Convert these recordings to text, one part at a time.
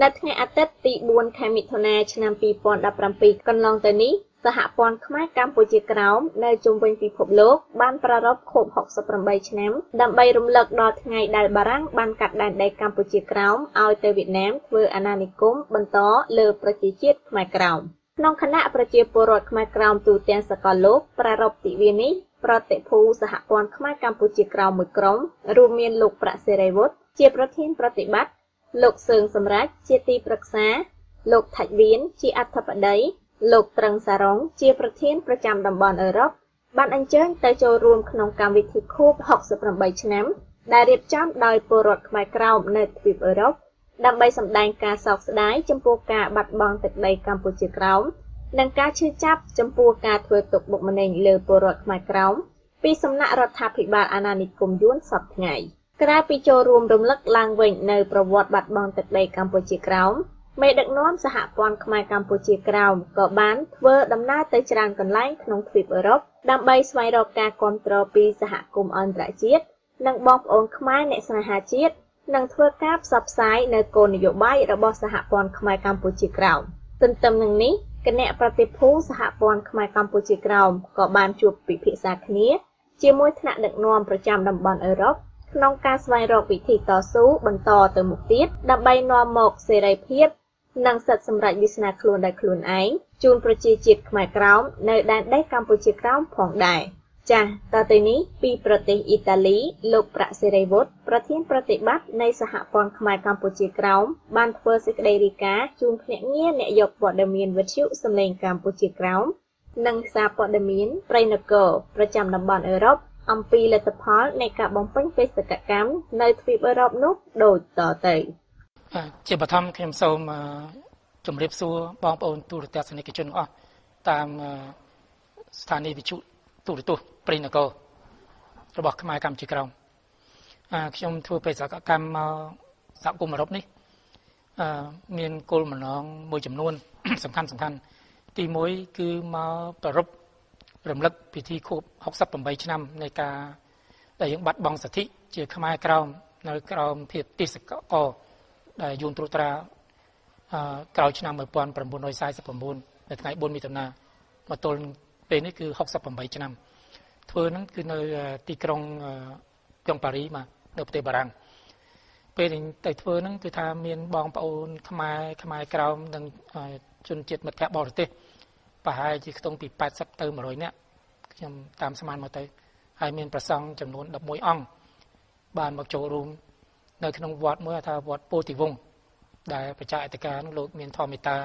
Nát ngay át tết tì buôn khai mịt thôn nè chân nằm bì bọn đạp rằm bì. Còn lòng tới ní, giờ hạ bọn khmai Campuchia káo, nơi chung vinh bì phộp lốt, ban pra rộp khộp học sập rằm bày chân nắm. Đầm bày rung lợt đọt ngay đài bà răng, ban cắt đàn đầy Campuchia káo, ao tới Việt Nam, vừa ananikum, bần tó, lờ pra chí chiết khmai káo. Nông khả nạ pra chìa bồ rột khmai káo tù tên sạc con lốt, pra rộp tì viên ní, pra tệ phu giờ hạ bọn khmai Campuchia káo mùi cống, rùm miên lục pra xê rây vốt, chia pra thiên pra tị bắt. Lục sương xâm rách, chia ti bạc xá, lục thạch viến, chia áp thập ẩn đấy, lục trần xà rống, chia bạc thiên bạc trăm đầm bọn ở rốc. Bạn anh chơi, tới cho rùm khổng cảm vị thịt khúc học sập rầm bầy chân nắm, đã riêng chóng đòi bồ rột khmai káo nơi thịt ở rốc. Đầm bầy xâm đàn ca sọc xa đáy, châm pô ca bạc bọn tịch đầy Campuchia káo. Nâng ca chư chắp, châm pô ca thuê tục bụng màn hình lờ bồ rột khmai káo. Vì xâm nạ rột thạp hị bạc ananikum dũ Kra picho room đông lắc lang vinh nơi pro vọt bạc bằng tật đầy Campuchia káo. Mẹ đựng nóm xa hạ bọn khmai Campuchia káo có bán vơ đâm na tới trang còn lãnh nông thuyệp ở rốc. Đâm bay xoay đọc ca con trò pi xa hạ cùng ơn rã chiết. Nâng bọc ôn khmai nẹ xa hạ chiết. Nâng thua cáp sập sái nơi cồn dụ bay ra bọc xa hạ bọn khmai Campuchia káo. Tân tâm nâng ní, cái nẹ pratipu xa hạ bọn khmai Campuchia káo có bán chụp bị phị xa khní. Chia mối thạ đựng nóm pro trăm đầm bọn ở rốc. Nông ca xoay rộp vị thị tỏ xú bằng tỏ từ mục tiết, đạm bay no mộc xe đầy phiếp, năng sật xâm rạch vi sạc khuôn đầy khuôn ánh, chun pro chi chịt khmai káo, nơi đàn đáy Campuchia káo phỏng đài. Chà, tỏ tới ní, pi pro tế Italy, lục pra xe đầy vốt, pro thiên pro tế bắt, nay xa hạ phong khmai Campuchia káo, ban phơ xe đầy rì cá, chun nẹ nghe nẹ dọc vọt đầm miền vật chịu xâm lên Campuchia káo. Năng xa vọt đầm miền, pray nợ cổ, pro chăm đầm bọn Europe. Ông Pi là tập hóa này cả bóng bánh phê sự cả cám, nơi thuyết bơ rộp nút đổi tỏ tẩy. Chị bà thăm khi em sâu mà trùm rếp xua bóng bóng tù rửa xe này kì chân ngõ, tạm sản này bị trụ tù rửa tù, bình nở cầu, rồi bỏ khám ai cam chì cà rộng. Khi em thua phê sự cả cám dạo cô mà rộp này, miền cô mà nó môi chùm luôn, sẵn khăn. Tì mối cứ mà bà rộp, rầm lật vì thi khu học sắp tầm 7 năm này cả đại những bắt bóng sở thị chỉ khmai káo nơi káo thiệt tì sực cò đại dùng trụ tra káo năm 1949 ใน ngày 4 มิถุนายนมาตนเป็นนี่คือ60 8 năm ធ្វើនឹងគឺនៅទីក្រុងប៉ារីសមកនៅប្រទេសបារាំងពេលតែធ្វើនឹងគឺថាមានបងប្អូនខ្មែរក្រមនិងជនជាតិមិត្តភក្តិបរទេសប្រហែលជាខ្ទង់ពី80ទៅ100នាក់ខ្ញុំតាមស្មានមកទៅហើយមានប្រសង់ចំនួន11អង្គបានមកចូលរួមនៅក្នុងវត្តមួយថាវត្តពោធិវង្សដែលប្រជាអធិការនោះលោកមានធម្មតា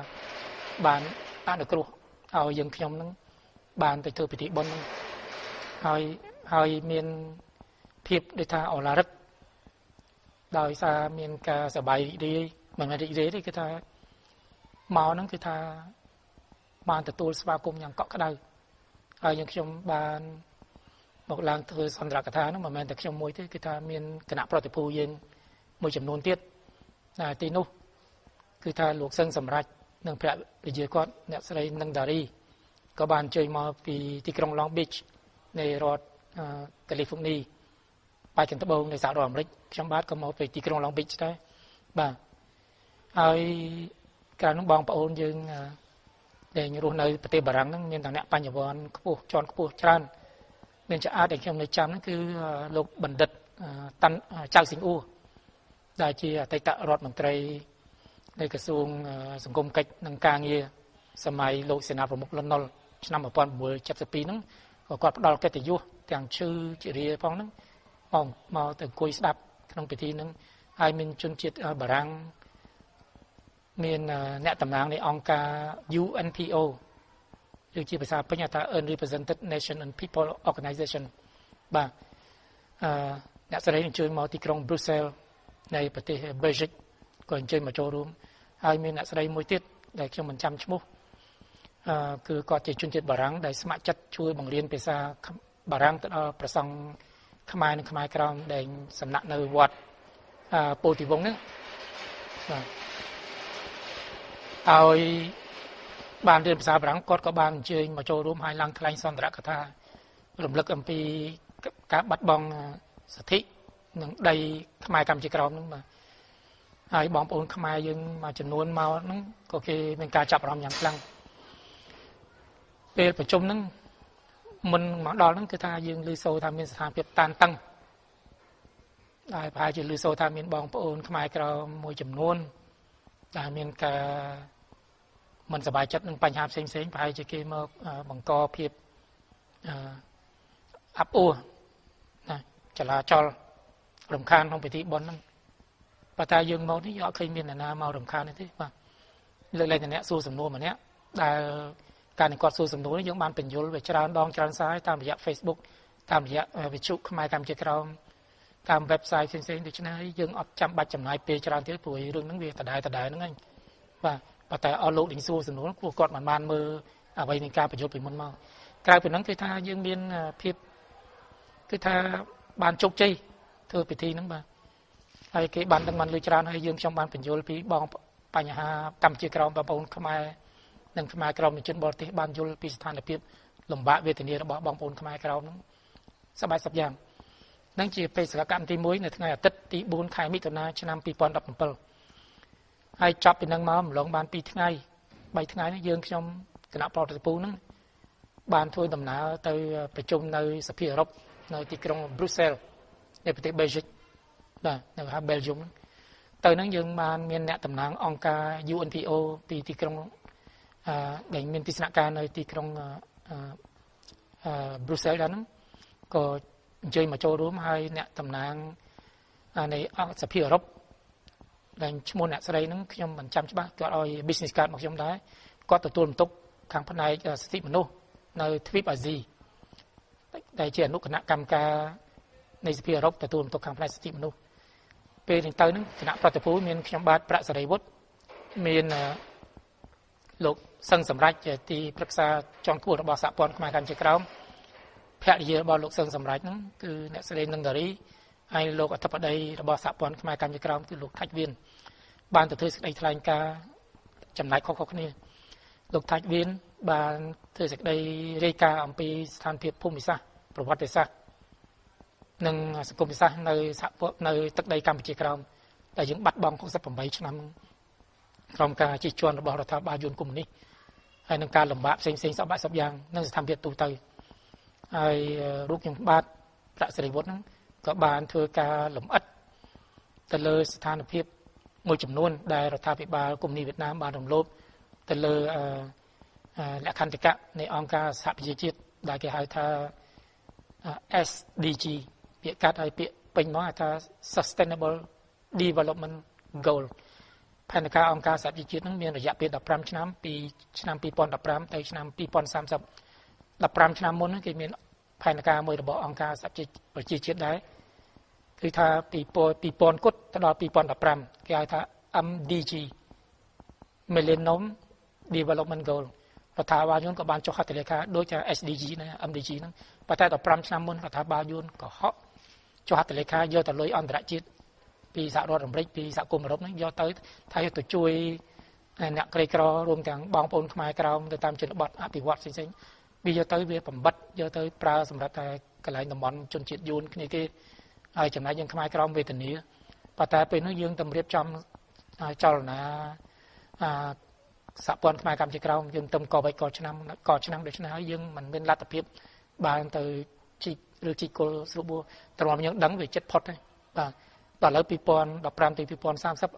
បានអនុគ្រោះឲ្យយើងខ្ញុំនឹងបានទៅធ្វើពិធីបុណ្យហើយមានភាពដូចថាអូឡារិកដោយសារមានការសបាយរីករាយមិនមែនរីករាយទេគឺថាមកហ្នឹងគឺថាបានទទួលស្វាគមន៍យ៉ាងកក់ក្ដៅហើយយើងខ្ញុំបានមកឡើងធ្វើសន្ទរកថានោះមិនមែនតែខ្ញុំមួយទេគឺថាមានគណៈប្រតិភូយើងមួយចំនួនទៀតតែទីនោះគឺថាលោកសឹងសម្រេចនិងព្រះវិជាគាត់អ្នកស្រីនិងដារីក៏បានជួយមកពីទីក្រុង Long Beach នៃរដ្ឋកាលីហ្វ័រញ៉ាបច្ចុប្បន្នត្បូងនៃសហរដ្ឋអាមេរិកខ្ញុំបាទក៏មកពីទីក្រុង Long Beach ដែរបាទហើយកាលនោះបងប្អូនយើងដែលរស់នៅប្រទេសបារាំងហ្នឹងមានតែអ្នកបញ្ញវន្តខ្ពស់ជាន់ខ្ពស់ច្រើនមានឆ្អាតដែលខ្ញុំនៅចាំហ្នឹងគឺលោកបណ្ឌិតតាន់ចៅសិង្ហអ៊ូដែលជាអតីតរដ្ឋមន្ត្រីនៃក្រសួងសង្គមកិច្ចនិងការងារសម័យលោកសេនាប្រមុខលន់ នល់ឆ្នាំ1972ហ្នឹងក៏គាត់ផ្ដល់កិត្តិយសទាំងឈ្មោះជារាផងហ្នឹងមកទៅអង្គុយស្ដាប់ក្នុងពិធីហ្នឹងហើយមានជនជាតិបារាំងមានអ្នកតំណាងនៃអង្គការ UNPO ឬជាភាសាពេញថា Unrepresented Nation and People Organization បាទអ្នកស្រីនឹងជួយមកទីក្រុង Brussels នៃប្រទេស Belgium ក៏ជួយមកចូលរួមហើយមានអ្នកស្រីមួយទៀតដែលខ្ញុំមិនចាំឈ្មោះគឺគាត់ជាជនជាតិបារាំងដែលស្ម័គ្រចិត្តជួយបង្រៀនភាសាបារាំងទៅដល់ប្រសង់ខ្មែរនិងខ្មែរក្រមដែលសំណាក់នៅវត្តពោធិវង្សហ្នឹងបាទហើយបានរៀនភាសាបារាំងគាត់ក៏បានអញ្ជើញមកចូលរួមហើយឡើងថ្លែងសន្ទរកថារំលឹកអំពីការបាត់បង់សិទ្ធិនិងដីខ្មែរកម្ពុជាក្រមហ្នឹងបាទ Hãy bóng bốn khmai dương mà chân nguồn màu nó có khi mình ca chạp rõm nhàng lăng. Về bởi chung nó, mình mà đó nó cứ ta dương lưu sâu tham miên sản phiệp tan tăng. Đại phải chỉ lưu sâu tham miên bóng bốn khmai kêu mùi chân nguồn. Đại miên ca mình sẽ bài chất nâng bánh hạp xinh xinh phải chỉ khi mơ bằng co phiệp áp ua. Chả là cho rồng khan không phải thị bốn năng. Và ta dương mẫu thì họ khinh miên là màu rồng khan như thế. Lực lên là nẹ xua xùm nô mà nẹ. Cả những con xua xùm nô thì những bạn bình dụl về trang đoan trang sai. Tam về dạng Facebook, tam về dạng về chụp, mai tam về trang. Tam website xinh xinh thì chứ này dương ọt trăm bạch trăm nai pê trang thế phùi rừng nâng về tà đài nâng anh. Và ta ọ lộ đỉnh xua xùm nô của con màn màn mơ ở vầy nâng ca bình dụl bình môn màu. Cái phần nâng thì ta dương miên phiếp. Cứ ta bàn chốc chay thưa bị thi nắng bà hay cái bàn đằng bàn lưới tràn hay dương trong bàn bình dồi bị bong bành hà cầm chìa còng và bong khmai đằng khmai còng trên bờ tây bàn dồi bị sanh lập lồng bạ về tiền địa đó bong bong khmai còng nó sắp bài sắp giang nắng chìa phê sạc cạn tí muối này thứ ngày tết tí bốn khai mít tuần này trên năm pi pon đập bờ hay chọc bị nắng máu lồng bàn pi thứ ngày bài thứ ngày nó dương trong cái nắp bọt bù nó bàn thôi tầm nào tới phải chung nơi sập phi rốc nơi tây trong Brussels để bị Belgium là người ha Belgium tới năng dương ban miền nẹt tầm năng ông ca UNPO tây trong đánh miền tây sạn ca nơi tây trong Brussels đó có chơi mà cho đúng hay nẹt tầm năng này ở sập phi Europe đánh môn nẹt sau đây nó khi ông mình chăm chú bác gọi oi business card mặc trong đấy có tổ tuần tục khang phát này city mano nơi trip ở gì đại diện lúc cán cam caในสภาพรบแต่ตัวมันตกคำพลายสติมนุษย์เป็นหนึ่งเติร์นขณะประตูผู้มีขยำบาดประสาทวุฒิมีลูกสังสำรัจเจตีปรักษาจองคู่ระบาดสะพอนขมายการเจริญกล้ามแพร่เยอะบอลลูกสังสำรัจนั้นคือเนสเดนนังดารีไอ้ลูกอัตภัยระบาดสะพอนขมายการเจริญกล้ามคือลูกทักเวียนบ้านตัวเธอสิได้ทลายกาจำนายข้อข้อนี้ลูกทักเวียนบ้านเธอสิได้เรียกาอัมพีสถานเพียบภูมิศาสตร์ประวัติศาสตร์នឹងសង្គមសាស្ត្រនៅសហពនៅទឹកដីកម្ពុជាក្រោមតែយើងបាត់បង់68ឆ្នាំក្រុមការជិះជាន់របស់រដ្ឋាភិបាលយួនកុម្មុយនីសហើយនឹងការលំបាកផ្សេងៗ10យ៉ាងនឹងស្ថានភាពទូទៅហើយរូបខ្ញុំបាទប្រាក់សេរីវុឌ្ឍហ្នឹងក៏បានធ្វើការលំអិតទៅលើស្ថានភាពមួយចំនួនដែលរដ្ឋាភិបាលកុម្មុយនីសវៀតណាមបានរំលោភទៅលើលក្ខន្តិកៈនៃអង្គការសហប្រជាជាតិដែលគេហៅថា SDG việc cắt ai việc bình nói là sustainable development goal. Phần này các ông các xã hội nó miền là dạng biệt đập trăm năm pi pon đập trăm tới năm pi pon sam sập đập trăm năm muốn cái miền phần này các mới được ông các xã hội chiết đấy. Khi tha pi pon cốt ta đo pi pon đập trăm cái tha MDG millennium development goal. Và thà ba yun các bạn cho khách thì các đối cho SDG này MDG nó. Và thà đập trăm năm muốn thà ba yun có họ cho hạt tỷ lệ khá do từ lối on đại chiến vì dạo đó đồng rích vì dạo cùng rốt nó do tới thay tụi chui nặng cây cỏ luôn càng bóng bồn mai cỏ từ tam chuyển bọt bị quạt xinh xinh vì do tới việc phẩm bát do tới pra sầm rát cái lại nằm bón chôn chít yun cái này kia ai chẳng nói dân mai cỏ về tình nghĩa và ta về nước dương tầm riết trong cho là sạp bồn mai cam chỉ cỏ dương tầm cò bay cò chăn năm để chăn hái dương mình bên lát tập hiệp bàn từ chỉ được chỉ cô số bùa từ mà những đắng về chất pot đấy và toàn lớp pipon đọc ram từ pipon sam sắp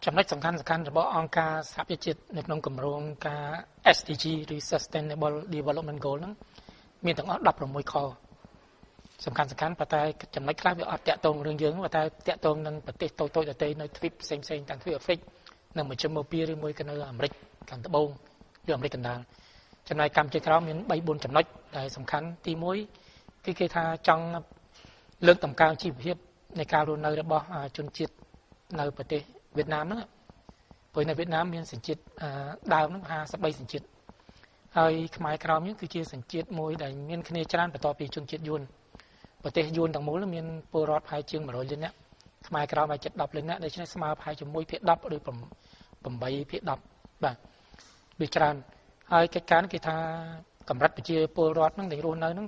chấm nách sẵn khăn là bỏ onca sắp về chất nước nông cầm ruộng ca SDG Sustainable Development Goal lắm miền tầng ớt đọc rồi môi kho sẵn khăn và ta chấm nách khác về ớt tẹt tông đường dướng và ta tẹt tông nên bật tít tôi là tây nơi trip xem tàng thuê ở fake nằm một chấm màu bia đi môi cái nơi làm rich càng tập bông đi làm rich càng đàn chấm này cầm chơi kéo miền bay buồn chấm nách là sẵn khăn ti mối cái kia tha trong lớn tầm cao chi phí này cao luôn nơi đó bỏ chôn chít nơi bờ tây Việt Nam nữa, với nơi Việt Nam miền sản chít đào nước Hà sắp bay sản chít, hơi máy cào những cái kia sản chít môi đầy miền Khmer Chan và to pì chôn chít yun, bờ tây yun thằng mối là miền Porat hai chương mà rồi lên nè, máy cào mà chặt đập lên nè để cho nên smart hai chấm môi phiệt đập rồi bầm bay phiệt đập và bị Chan, hơi cái cán kia tha cầm rắt bị chia Porat nó để luôn nơi nó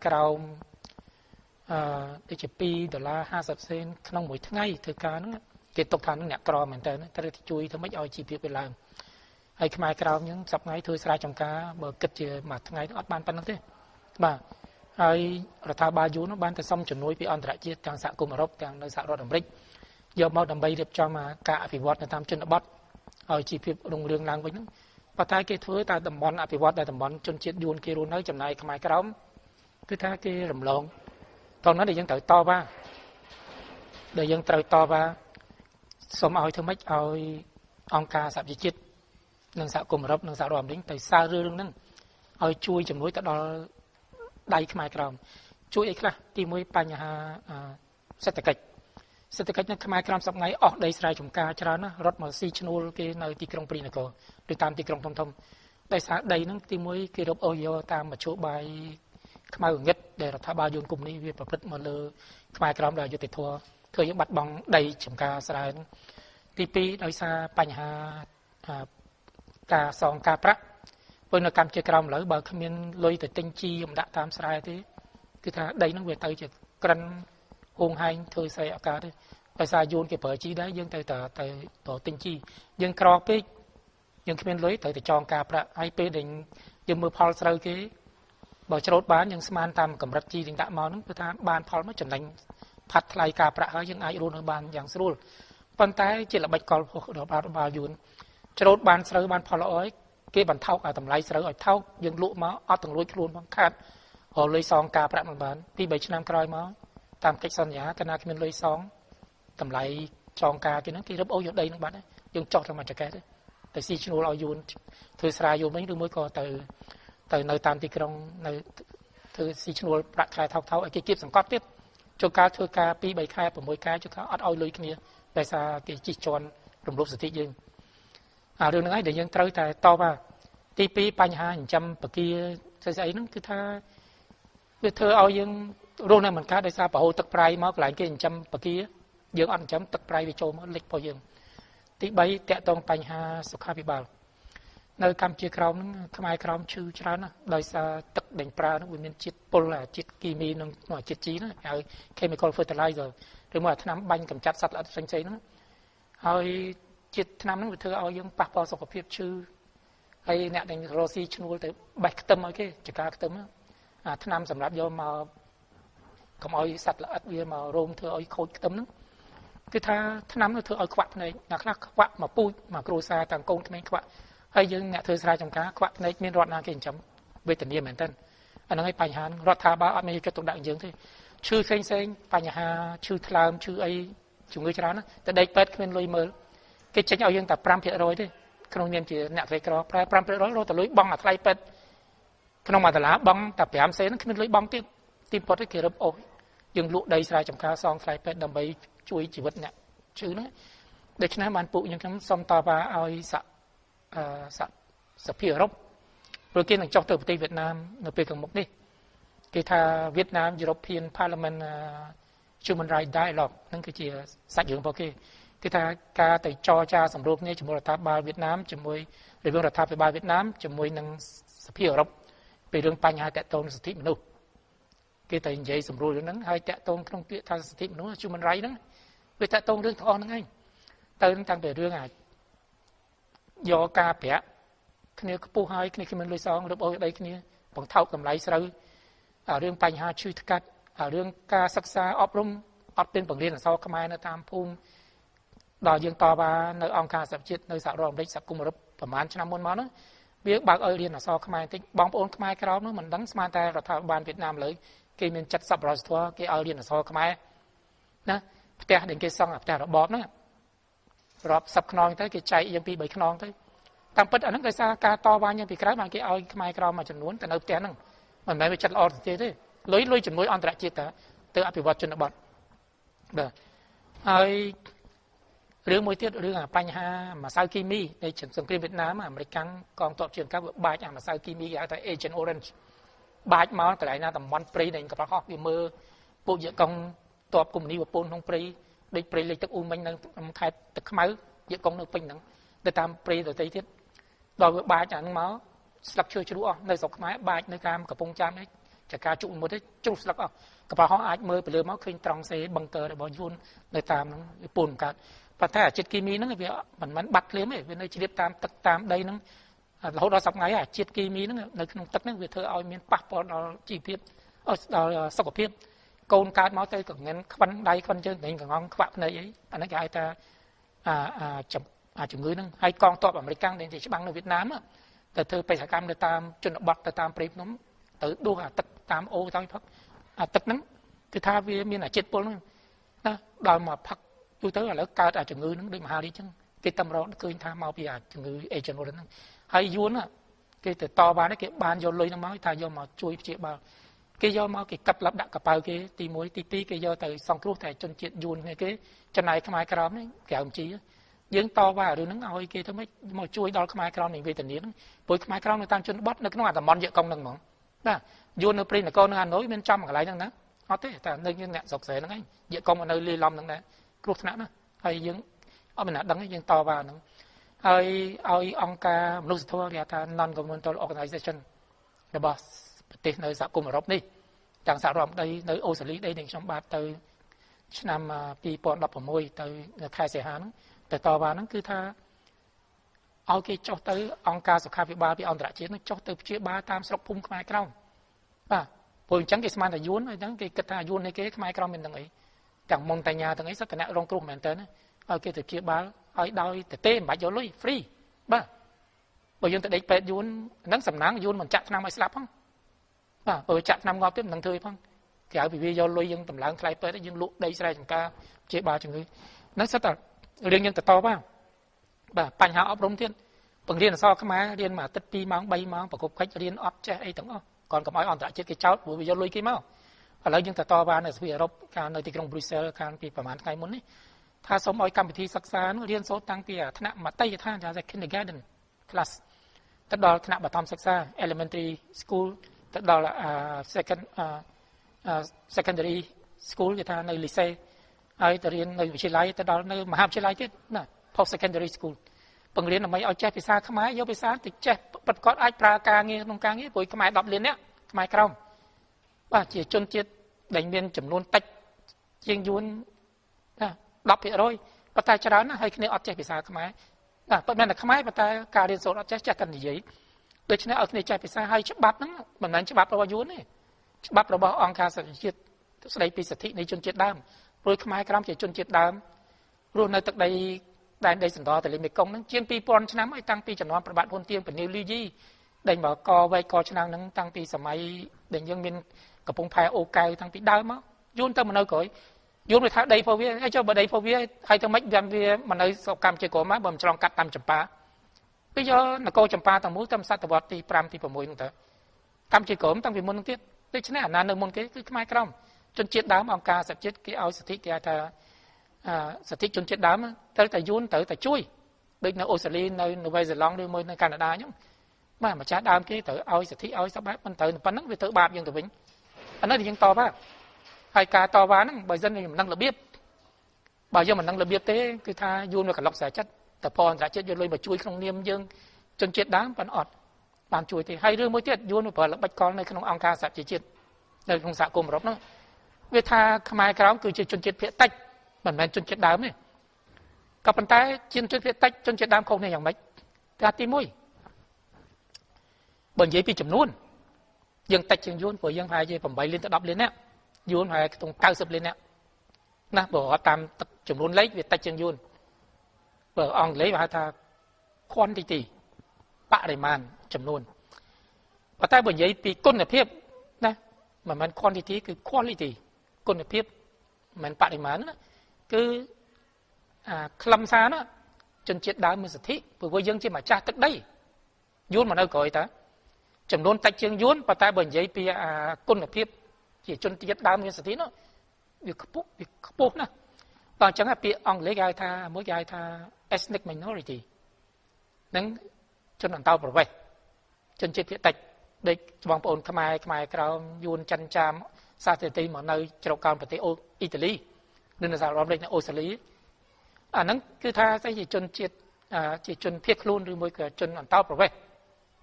cào để chỉ $2.50 ក្នុងមួយថ្ងៃធ្វើការហ្នឹង Cái tốc thắng nạc cỏ màn tên, ta rất chú ý thấm ích oi chi việc về làm. Hay khi mai cỏ những sắp ngay thưa xa trong cá bờ kịch chìa mà thằng ngay nó ớt ban năng thế. Bà, ai là thao ba dũ nó ban ta xong chuẩn nối với ơn rạ chiếc càng xã cùng ở rốc, càng nơi xã rốt ẩm rích. Giờ mau đầm bay đẹp cho mà cả phí vọt là tham chân ở bót. Oi chi việc đồng lương lang với nó. Bà thái cái thứ ta đầm bón ở phí vọt là đầm bón chân chiếc dùn kia rôn nơi chầm này khi mai cỏ. Cứ thái cái rầm lộn. Còn nó để dân tự to ba. Để dân tự to ba. Sống oi thơ mách oi ông ca sạp dị chít nâng sạ cùng rộp nâng sạ rộm đến tới xa rư rưng nâng oi chui chùm núi tạo đó đầy khmai krom chui ấy khá tìm mùi bà nhà hà sạch tạch nâng khmai krom sắp ngay ọt đầy sài chùm ca chá ná rốt mà si chân ôl kê nơi tì krong prina kô đôi tam tì krong thông thông đầy sạ đầy nâng tìm mùi kê rộp ôi dô tam mà chỗ bài khmai ứng nhất để rộp thả ba dôn cùng ní vì bà prít mà lơ khmai krom đòi dô tì thua thưa những bạch bóng đầy chấm ca sài tipi đối xa bành hà ca song ca prắc với nó cam chơi cam lỡ bờ không nên lôi từ tinh chi mà đã tam sài thế cứ thà đây nó về tới chỉ cần hung hay thôi say ở ca thế đối xa yun cái bờ chi đấy dân tới tới tổ tinh chi dân cro pe dân không nên lôi tới chọn ca prắc hay pe định dân mưa phal sài cái bờ chốt bán dân sman tam cầm rập chi định đã mò nó cứ thà bàn phal mới chuẩn đánh phát lại cả bạ hơi những ai luôn ở bàn dạng sôi, còn tại chỉ là bạch cò đỏ bao dùn, trâu bàn sờ bàn phò lõi, cái bàn thau ở tầm lái sờ ở thau, những lũ máu ở tầng lối luôn bằng cát, họ lấy song cả bạ một bàn, đi bảy trăm năm coi máu, tam cách son nhá, cái nào khi mình lấy song, tầm lái tròn cả cái nó kia rớp ôi ở đây nó bạn đấy, dùng chọt ra mặt trái cái đấy, tại si chua lo dùn, thứ sờ dùn mấy đứa mới coi từ từ nơi tam tì trong nơi thứ si chua bạ khai thau thau ở cái kiếp sầm cát tiếp. Cho cá thưa cá pi bảy khai và mỗi cá cho cá ắt ao lưới kia, đại sa cái chỉ tròn rồng lốp sợi dây. À đường này để dân tới tại to ba, ti pi bảy hai trăm bậc kia sẽ ấy nó cứ tha, cứ thưa ao dân rôn này mình cá đại sa bảo tắc prai máu lại cái trăm bậc kia, dân ăn trăm tắc prai về châu máu lịch bao dân. Ti bảy tẹt tông bảy hai số cá bị bào, nơi cam chia cào nó tham ai cào chư chán nó đại sa tắc đánh prai nó nguyên nhân chết pol là chết kimi nó nổi chết chí nó chemical fertilizer rồi mà tham banh cầm chặt sạch lại xanh xấy nó rồi chết tham nó thưa ao dương bạc bao sọc của phiệp chư hay nẹt đánh rosi chun tới bạch tâm ấy cái chả cá tâm á tham sầm lạp do mà cầm ao sạch lại bia mà rôm thưa ao khôi tâm nó cứ tha tham nó thưa ao quạt này là khác quạt mà pui mà crosa tàng công tham quạt hay dương ngạ thưa ra trong cá quạt này miên rọt na cái chấm về tận niệm bản thân anh nói bài hàn rọt thà ba anh mới cho tụng đạo dương thế chư sen bài hà chư tham chư ấy chúng người cho đó tại đây pet miên lôi mờ cái chính ao dương tập pram phiệt rồi thế không niệm chỉ ngạ thầy cọ pram phiệt rồi tập lối bong ở thay pet không mà tập lá bong tập giảm sen miên lối bong tiếp tim pot cái kia rớp ôi dương lụ đầy ra trong cá song thay pet đầm bấy chui chỉ vật nhẹ chữ nữa để cho nên bạn phụ những cái song to ba oi sạ sập phía Europe rồi kia là trong từ Tây Việt Nam nó về cùng mục đi cái tha Việt Nam European Parliament Human Rights Dialogue nâng cái chia sạch dưỡng vào kia cái tha ca tại cho cha sầm rộp này chúng tôi là tháp ba Việt Nam chúng tôi để vương là tháp về ba Việt Nam chúng tôi nâng sập phía Europe về đường Panh hai tẹt tôn sít mình luôn cái tại vậy sầm rộp nâng hai tẹt tôn trong kia tha sít mình luôn Human Rights nâng về tẹt tôn đường thọ nâng anh tới nâng thang về đường à do ca bẻ kia pu hai kia khi mình lôi xong lớp ôi đây kia bằng thau cầm lấy sờ ở riêng bành hà chui cắt ở riêng ca sắc xa ốp rung ốp bên bằng liên là sau cái mai nó tam phun đòi riêng to ba nơi ông ca sập chết nơi sạo rồng đấy sập cùng một lớp phần mán cho năm môn món đó biết bạc ơi liên là sau cái mai tính bóng ôn cái mai cái đó nữa mình đắng smart ta là thảo ban Việt Nam lấy kia mình chặt sập rồi thua cái ơi liên là sau cái mai nè ta đến cái xong ta là bóp nữa rọp sập khnon tới cái chạy dân pi bảy khnon tới tam bất ở nước đại sa ca to ba nhân pi cái mà cái ao mai cào mà chuẩn nuốn từ nơi té nằng mình mới chặt lọt thế thôi lối lối chuẩn nuối on tại chiết ta từ áp vật chuẩn bọt được ai riêng mối tiếc riêng à panh ha mà sao kimi để chuyển sang Việt Nam mà mấy căng còn tọt chuyển các bài nhà mà sao kimi ở tại Agent Orange bài máu tại na tầm one play này các học vì mơ bộ dự công tọt cùng đi vào pôn không play địch play lịch tức u minh đang khai tức khám ứ dự công nước pin nắng để tam play rồi tây thiết đòi với ba chẳng máu sập chơi chưa đủ ở nơi sọc máy ba nơi cam cả phong chạm đấy chả cá trụ một đấy trụ sập ở cả họ ai mơ phải lừa máu khinh tròng xe bằng cờ để bỏ vun nơi tam nó buồn cả Và thế ở chết kỳ mì nâng vì mình mắn bắt liếm ấy, vì nơi chỉ điếp tam tức tam đây nâng. Lâu đó sắp ngay ở chết kỳ mì nâng, nơi nông tức nâng vì thơ oi miên bạc bỏ nó chỉ biết, ở sắc của biết. Côn cái máu tươi cũng nên khăn đáy khăn chân, nên còn ngon khăn nơi ấy. Và nó cái ta chủng ngữ nâng, hay con tọa bảo mấy căng đến thì sẽ băng ở Việt Nam á. Tại thơ bây giờ cam để tam chuẩn động bạc để tam prem nóng, tới đua hả tức tam ô tao phật. Tức nâng, cứ tha vì miên ở chết bố nâng. Đòi mà phật. Tôi tới là cao ở trường ngư nó đi mà ha đi chứ cái tâm rõ nó cứ tham mau bây giờ trường ngư agent rồi nó hay vốn á cái từ to ba đấy cái ban vô lưới nó mới thay vô mà chui chị bao cái do mà cái cặp lắp đặt cặp bao cái tí muối tí tí cái do từ song thuốc thầy chân chuyện vốn này cái chân này không ai cái đó đấy kẻ ông chí dưỡng to ba rồi nó ngồi cái thứ mấy mà chui đó không ai cái đó mình về tình nghĩa với không ai cái đó người ta chân bắt nó cũng là tầm mòn dễ công năng mỏng đó vốn nó print là con nó ăn nối bên trong ở lại năng đó họ thế là nơi như nẹt dọc rễ nó ngay dễ công ở nơi li lom năng đấy cột nát nó, hay những ở mình đã đăng cái những tòa vào nó, hay ông ca lúc thôi thì ta non governmental organization, the boss, thì nơi xã cùng ở rộng đi, chẳng xã rộng đây nơi ô xử lý đây định trong ba tới năm pi pon đập ở môi tới khai sẻ hán, tới tòa vào nó cứ tha, ok cho tới ông ca số khai vị ba bị ông đã chết nó cho tới chuyện ba tam sọc phun khai còng, à, buổi trắng cái sman là yến, trắng cái kịch là yến này cái khai còng mình đang ấy. Chẳng mong tại nhà thằng ấy sắp tận nặng rong cua mềm tên ấy kia từ kia ba ấy đòi từ tê mà cho lui free ba bởi dân từ đấy về yun nắng sầm nắng yun mình chặt năm ấy slap không ba bởi chặt năm ngọc tiếp nắng tươi không kéo vì video lui dân tầm láng thay về đấy dân lụ đây ra chúng ta kia ba chúng ấy nắng sắp tận riêng dân từ to ba bàn hào ấp rôm thiên bằng riêng là so cái má riêng mà tết pi máng bay máng và cục khách riêng ấp che ấy tưởng còn cầm ấy on tại chết cái cháu bởi video lui kia máu và lấy những tờ to ban ở phía Ả Rập, nơi thị trường Bruxelles, càng bị phản ánh ngày muốn đấy. Tha sống ở cam thị sắc sán, liên số tăng kia, thân nặng mà tây tha ra kindergarten class, tất đó thân nặng mà tom sắc sán, elementary school, tất đó là secondary school, thì tha nơi lycée, ai tự liên nơi vị trí lái, tất đó nơi mà ham trí lái chứ, nè, post secondary school, bằng liên là mấy ở chép phía xa, không ai, vô phía xa, thì chép bật cót ai pra ca nghe, nông ca nghe, với cái máy đọc liên đấy, máy còng. Và chỉ chôn chết đánh viên chấm luôn tách riêng dùn đọc thì rồi bắt tay cho đó nó hơi cái này ọt chạy bị xa không ai à bọn mình là không ai bắt tay cả điện số ọt chạy chặt thành gì vậy tôi cho nên ở cái này chạy bị xa hay chấp bắp lắm mình nói chấp bắp là bao dùn này chấp bắp là bao ông ca sẽ chết sau đây bị sạch thị này chôn chết đam rồi không ai cái đam chỉ chôn chết đam luôn nơi tận đây đại đây sẵn đó tại lên miền công nó chiên pi pon cho nắm ấy tăng pi cho nó bạn hôn tiên phải nêu ly gì đành bảo co vay co cho năng nó tăng pi sầm máy đành dân miền cặp ông phai ô cay thằng bị đau máu yun tao mà nói cởi yun được đây phơi với ai cho bờ đây phơi với hay thằng mấy dàn với mà nói sọc cam chơi cổ má bầm tròn cắt tam chấm pa bây giờ là cô chấm pa thằng mũi tam sát tao bọt thì pram thì bầm mũi nữa cam chơi cổ thằng bị môn tiết đấy chứ này là nơi môn cái mai còng chôn chết đám ông ca sập chết cái ao sập thịt kia thà sập thịt chôn chết đám tới tại yun tới tại chui bên ở Australia nơi New Zealand nơi môi nơi Canada nhung mà chả đám cái tới ao sập thịt ao sập bát mình tới mình nắng về tới bạp dân tụi mình anh nói thì dân to quá, hai ca to quá nó bởi dân này mình năng lực biết, bởi do mình năng lực biết thế cứ tha vun vào cả lọc giải chất, tập pon giải chất vô lôi mà chui không niêm dương, chân chết đám vẫn ọt, bàn chui thì hay rương mới chết vun vào lọc bạch con này không ông ca sạp chỉ chết, đây không sạ cùng rộp nó, với tha mai cái đó cứ chỉ chân chết phía tách, bản men chân chết đám này, cặp bàn tay chân chết phía tách chân chết đám không này chẳng mấy, ta tim mũi, bẩn giấy bị chấm luôn. Dân tách dân vốn của dân phải về phẩm bảy lên tới đọc lên á, vốn phải tùng cao sập lên á, na bỏ tam chủng luôn lấy về tách dân vốn, bỏ ông lấy và ta khoan tì tì, bạ đầy màn chủng luôn, và ta bởi vậy bị côn là phép, na mà mình khoan tì tì cứ khoan tì tì, côn là phép, mình bạ đầy màn á, cứ khlam xa đó, chân chết đá mới sạch thị, bởi với dân trên mà cha tức đây, vốn mà nơi cõi ta. Chấm đôn tách chương dốn và ta bởi giấy bia côn là phép chỉ chôn tiết đám nguyên sở thí nó việc khắp bốp nó và chẳng là bia ông lấy gai tha mỗi gai tha ethnic minority nâng chôn đàn tao bởi vậy chôn chết phía tạch đây vòng bồn khám ai cao dôn chăn chàm xa thế tí mà nơi trọc cao bởi tế ô Italy nên là sao rõm đây là ô xử lý nâng cứ tha sẽ chỉ chôn chết chỉ chôn phép luôn rồi mỗi cửa chôn đàn tao bởi vậy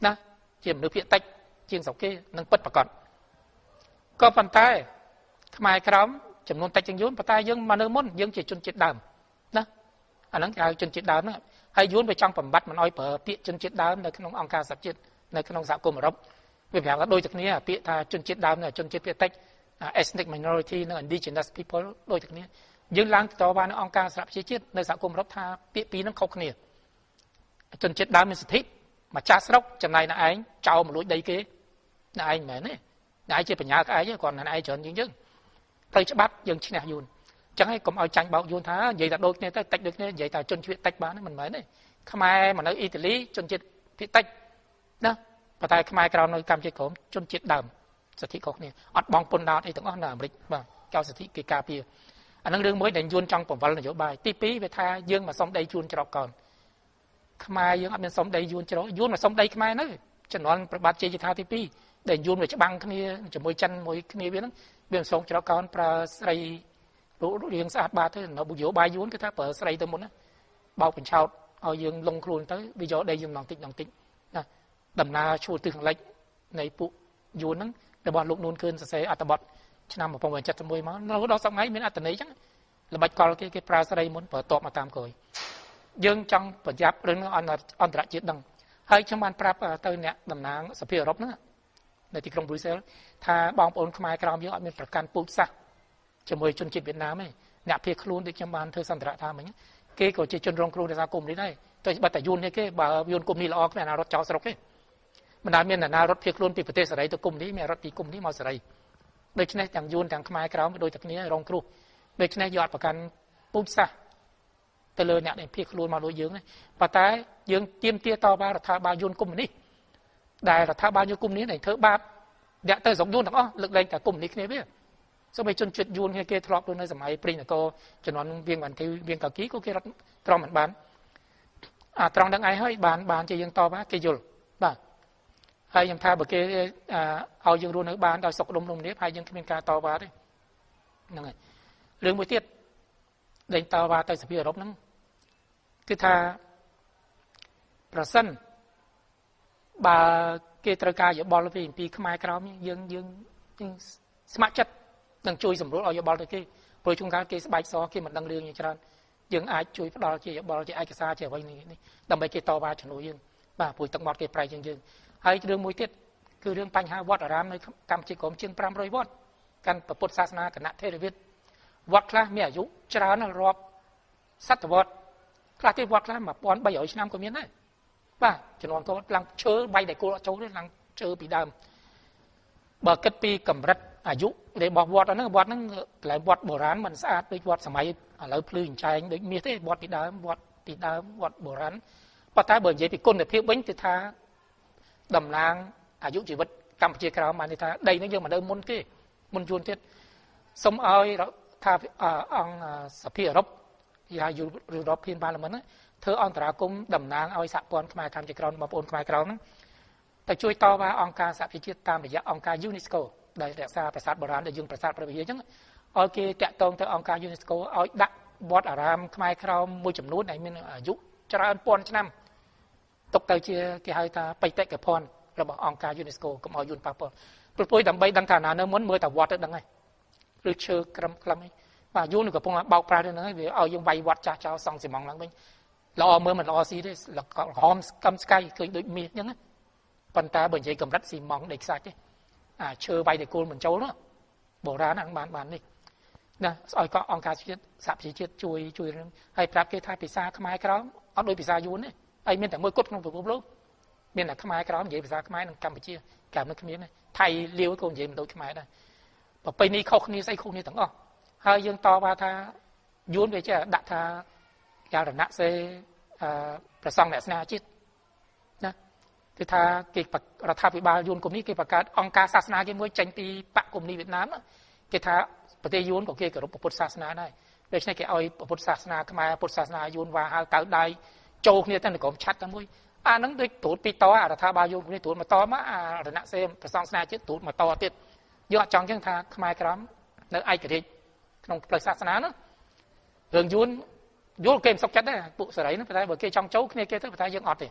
nâng chiếm nước phía tách chiếm sáu kia nâng bất bạc còn có bàn tay mai cái đó chấm luôn tách chân dốn bàn tay dương mà nơi môn dương chỉ chôn chết đầm đó อันนั้นการจนจิตดาวนั่นให้ยุ่นไปจ้องปมบัติมันอ้อยเปอเปียจนจิตดาวในขนมองค์การสับจิตในขนมสากลมรบวิพากษ์โดยจากนี้เปียทาจนจิตดาวเนี่ยจนจิตเปียเต็ก ethnic minority เนี่ย indigenous people โดยจากนี้ยืนล้างต่อมาในองค์การสับจิตในสากลมรบทาเปียปีนั้นเขาคนนี้จนจิตดาวมีสติmà cha sốc chẳng này là ai trao một lối đầy kế là ai mẹ này là ai chơi phải nhà cái ai chứ còn là ai chọn những chứ tôi sẽ bắt dân chi nào dùn chẳng ai cũng ở tranh bảo dùn thá vậy là đôi này tôi tách được này vậy là chân chuyện tách bán mình mới này không ai mà nói Italy chân chuyện bị tách đó và tại không ai cào cam chơi cổm chân chuyện đầm sở thị cọc này ọt bong pôn đào thì tưởng là lịch và cao sở thị kỳ cà pia anh đang đương mới đánh dùn trong vòng vòng là chỗ bài tí pí về tha dương mà xong đây dùn cho cònขมายยังอันเป็นสมเดยยูนจะร้อยยูนมาสมเดยขมายนั่นจะนอนประบาดเจจิตาทิพีเดยยูนเลยจะบังขึ้นนี่จะมวยจันมวยขึ้นนี่เบี้ยนั้นเบี้ยสองจะร้อยก้อนปลาใส่รู้เรียงสะอาดบาดเท่านั้นเราบุญโยบายยูนก็ถ้าเปิดใส่เต็มหมดนะเบาเป็นชาวเอายังลงครูนเท่าวิโยเดยยูนหนังติ๊กนะดำนาชูตึงไหลในปุยูนนั้นแต่บอลลูกนูนคืนเสยอัตบดชนะมาพงเวนจัดมวยมาเราเราสองไงเป็นอัตเนยจังระบาดก้อนที่ปลาใส่หมดเปิดโต๊ะมาตามเคยយើងចង់ប្រយ័ត្នរឿងអន្តរជាតិដឹងហើយខ្ញុំបានប្រាប់ទៅអ្នកតំណាងសភាអឺរ៉ុបហ្នឹងនៅទីក្រុងប្រ៊ុយសែលថាបងប្អូនខ្មែរក្រោមយើងអត់មានប្រកាន់ពូជសាសន៍ជាមួយជនជាតិវៀតណាមទេអ្នកភៀសខ្លួនដូចខ្ញុំបានធ្វើសន្ទរៈថាមិញគេក៏ជាជនរងគ្រោះដោយសារគុំនេះដែរតែបើតាយូននេះគេបើយូនគុំនេះល្អគ្នាអាណារត់ចោលស្រុកទេមិនដែលមានអាណារត់ភៀសខ្លួនពីប្រទេសសេរីទៅគុំនេះមានរត់ពីគុំនេះមកសេរីដូច្នេះទាំងយូនទាំងខ្មែរក្រោមដូចតែគ្នារងគ្រោះដូច្នេះយកអត់ប្រកាន់ពូជសាសន៍ទៅលើអ្នកដែលភៀសខ្លួនមកលើយើងប៉ុន្តែយើងទាមទារតវ៉ារដ្ឋាភិបាលយួនគុំនេះដែលរដ្ឋាភិបាលយួនគុំនេះដែលធ្វើបាបអ្នកទៅស្រុកយួនទាំងអស់លើកលែងតែគុំនេះគ្នាវាសូម្បីជនជាតិយួនគេធ្លាប់នៅសម័យព្រិញនគរជំនាន់វៀងវណ្ឌីវៀងកាគីក៏គេរត់ត្រង់មិនបានត្រង់នឹងឯងហើយបានជាយើងតវ៉ាគេយល់បាទហើយខ្ញុំថាបើគេឲ្យយើងរស់នៅបានដោយសុខដុមរមនាហើយយើងគ្មានការតវ៉ាទេហ្នឹងហើយរឿងមួយទៀតដែលតវ៉ាទៅសភាអឺរ៉ុបហ្នឹងគឺថាប្រសិនបើគេត្រូវការយោបល់ពីខ្មែរក្រោមយើងស្ម័គ្រចិត្តនឹងជួយសម្រួលឲ្យយោបល់ទៅគេព្រោះជួនកាលគេស្បែកសគេមិនដឹងរឿងយ៉ាងច្រើនយើងអាចជួយផ្ដល់ជាយោបល់ជាឯកសារជាអ្វីនេះដើម្បីគេតវ៉ាជំនួសយើងបាទព្រោះទឹកមាត់គេប្រែកជាងយើងហើយរឿងមួយទៀតគឺរឿងបញ្ហាវត្តអារាមនៅកម្ពុជាក្រុមជាង500វត្តកាន់ពុទ្ធសាសនាគណៈថេរវាទវត្តខ្លះមានអាយុច្រើនរាប់សតវត្សខ្លះទេវត្តខ្លះ1300ឆ្នាំក៏មានដែរបាទចំនួនគាត់ឡើងឈើបៃដៃគោលអត់ចូលទេឡើងឈើពីដើមបើគិតពីកម្រិតអាយុរបស់វត្តហ្នឹងកន្លែងវត្តបុរាណមិនស្អាតដូចវត្តសម័យឥឡូវភ្លឺអញ្ចែងដូចមាសទេវត្តពីដើមវត្តបុរាណប៉ុន្តែបើនិយាយពីគុណភាពវិញគឺថាតំណាងអាយុជីវិតកម្ពុជាក្រោមបានថាដីហ្នឹងយើងមិនដឹងមុនទេមុនយួនទៀតសូមឲ្យថាអង្គសភាអឺរ៉ុបយាយយុរ៉ុបភៀនបានល្មមធ្វើអន្តរាគមតំណាងឲ្យសហព័ន្ធខ្មែរកម្ពុជាក្រោមបងប្អូនខ្មែរក្រោមហ្នឹងទៅជួយតវ៉ាអង្គការសហប្រជាជាតិតាមរយៈអង្គការ UNESCO ដែលរក្សាប្រាសាទបុរាណដែលយើងប្រាសាទព្រះវិហារអញ្ចឹងឲ្យគេតាក់ទងទៅអង្គការ UNESCO ឲ្យដាក់វត្តអារាមខ្មែរក្រោមមួយចំនួនដែលមានអាយុច្រើនពាន់ឆ្នាំຕົកទៅជាគេហៅថាបេតិកភណ្ឌរបស់អង្គការ UNESCO កុំឲ្យយួនប៉ះពាល់ព្រោះពួកដើម្បីដឹងថាណានៅមុនមើលតែវត្តទៅដឹងហើយឬឈើក្រំខ្លឹមហ្នឹងបាទយួនក៏កំពុងបោកប្រាស់រឿងហ្នឹងហើយវាឲ្យយើងវាយវត្តចាស់ចោលសង់ស៊ីម៉ងឡើងវិញល្អមើលមិនល្អស៊ីទេក្រហមកំស្កាយឃើញដូចមាសអញ្ចឹងប៉ុន្តែបើនិយាយកម្រិតស៊ីម៉ងដីខ្សាច់ទេឈើវាយតែគោលមិនចូលនោះបុរាណហ្នឹងបាននេះណាឲ្យក៏អង្គការជាតិសហប្រជាជាតិជួយរឿងហើយប្រាប់គេថាភាសាខ្មែរក្រោមអត់ដូចភាសាយួនទេហើយមានតែមួយគត់ក្នុងពិភពលោកមានតែខ្មែរក្រោមនិយាយភាសាខ្មែរនឹងកម្ពុជាកម្មនឹងគ្មានថៃលាវក៏និយាយមិនដូចខ្មែរដែរប្រពៃណីខុសគ្នាស្អីខុសគ្នាទាំងអស់ហើយយើងតបថាយួនវាចេះដាក់ថាកាលណៈសេប្រសង់អ្នកស្នាជាតិណាគឺថាគេរដ្ឋាភិបាលយួនគុំនេះគេបង្កើតអង្គការសាសនាគេមួយចេញពីបកគុំនេះវៀតណាមគេថាប្រទេសយួនក៏គេគោរពពុទ្ធសាសនាដែរដូច្នេះគេឲ្យពុទ្ធសាសនាខ្មែរពុទ្ធសាសនាយួនវ៉ាហៅកៅដៃចូលគ្នាទៅក្នុងក្រុមឆាត់តែមួយអាហ្នឹងដូចត្រួតពីតអារដ្ឋាភិបាលយួនគុំនេះត្រួតមកតមកអារណៈសេប្រសង់ស្នាជាតិត្រួតមកតទៀតយើងអត់ចង់ចឹងថាខ្មែរក្រមនៅឯករាជ្យក្នុងផ្លូវសាសនានោះរឿងយួនយល់គេមិនសុខចិត្តដែរពួកសេរីនោះតែបើគេចង់ចូលគ្នាគេទៅតែយើងអត់ទេ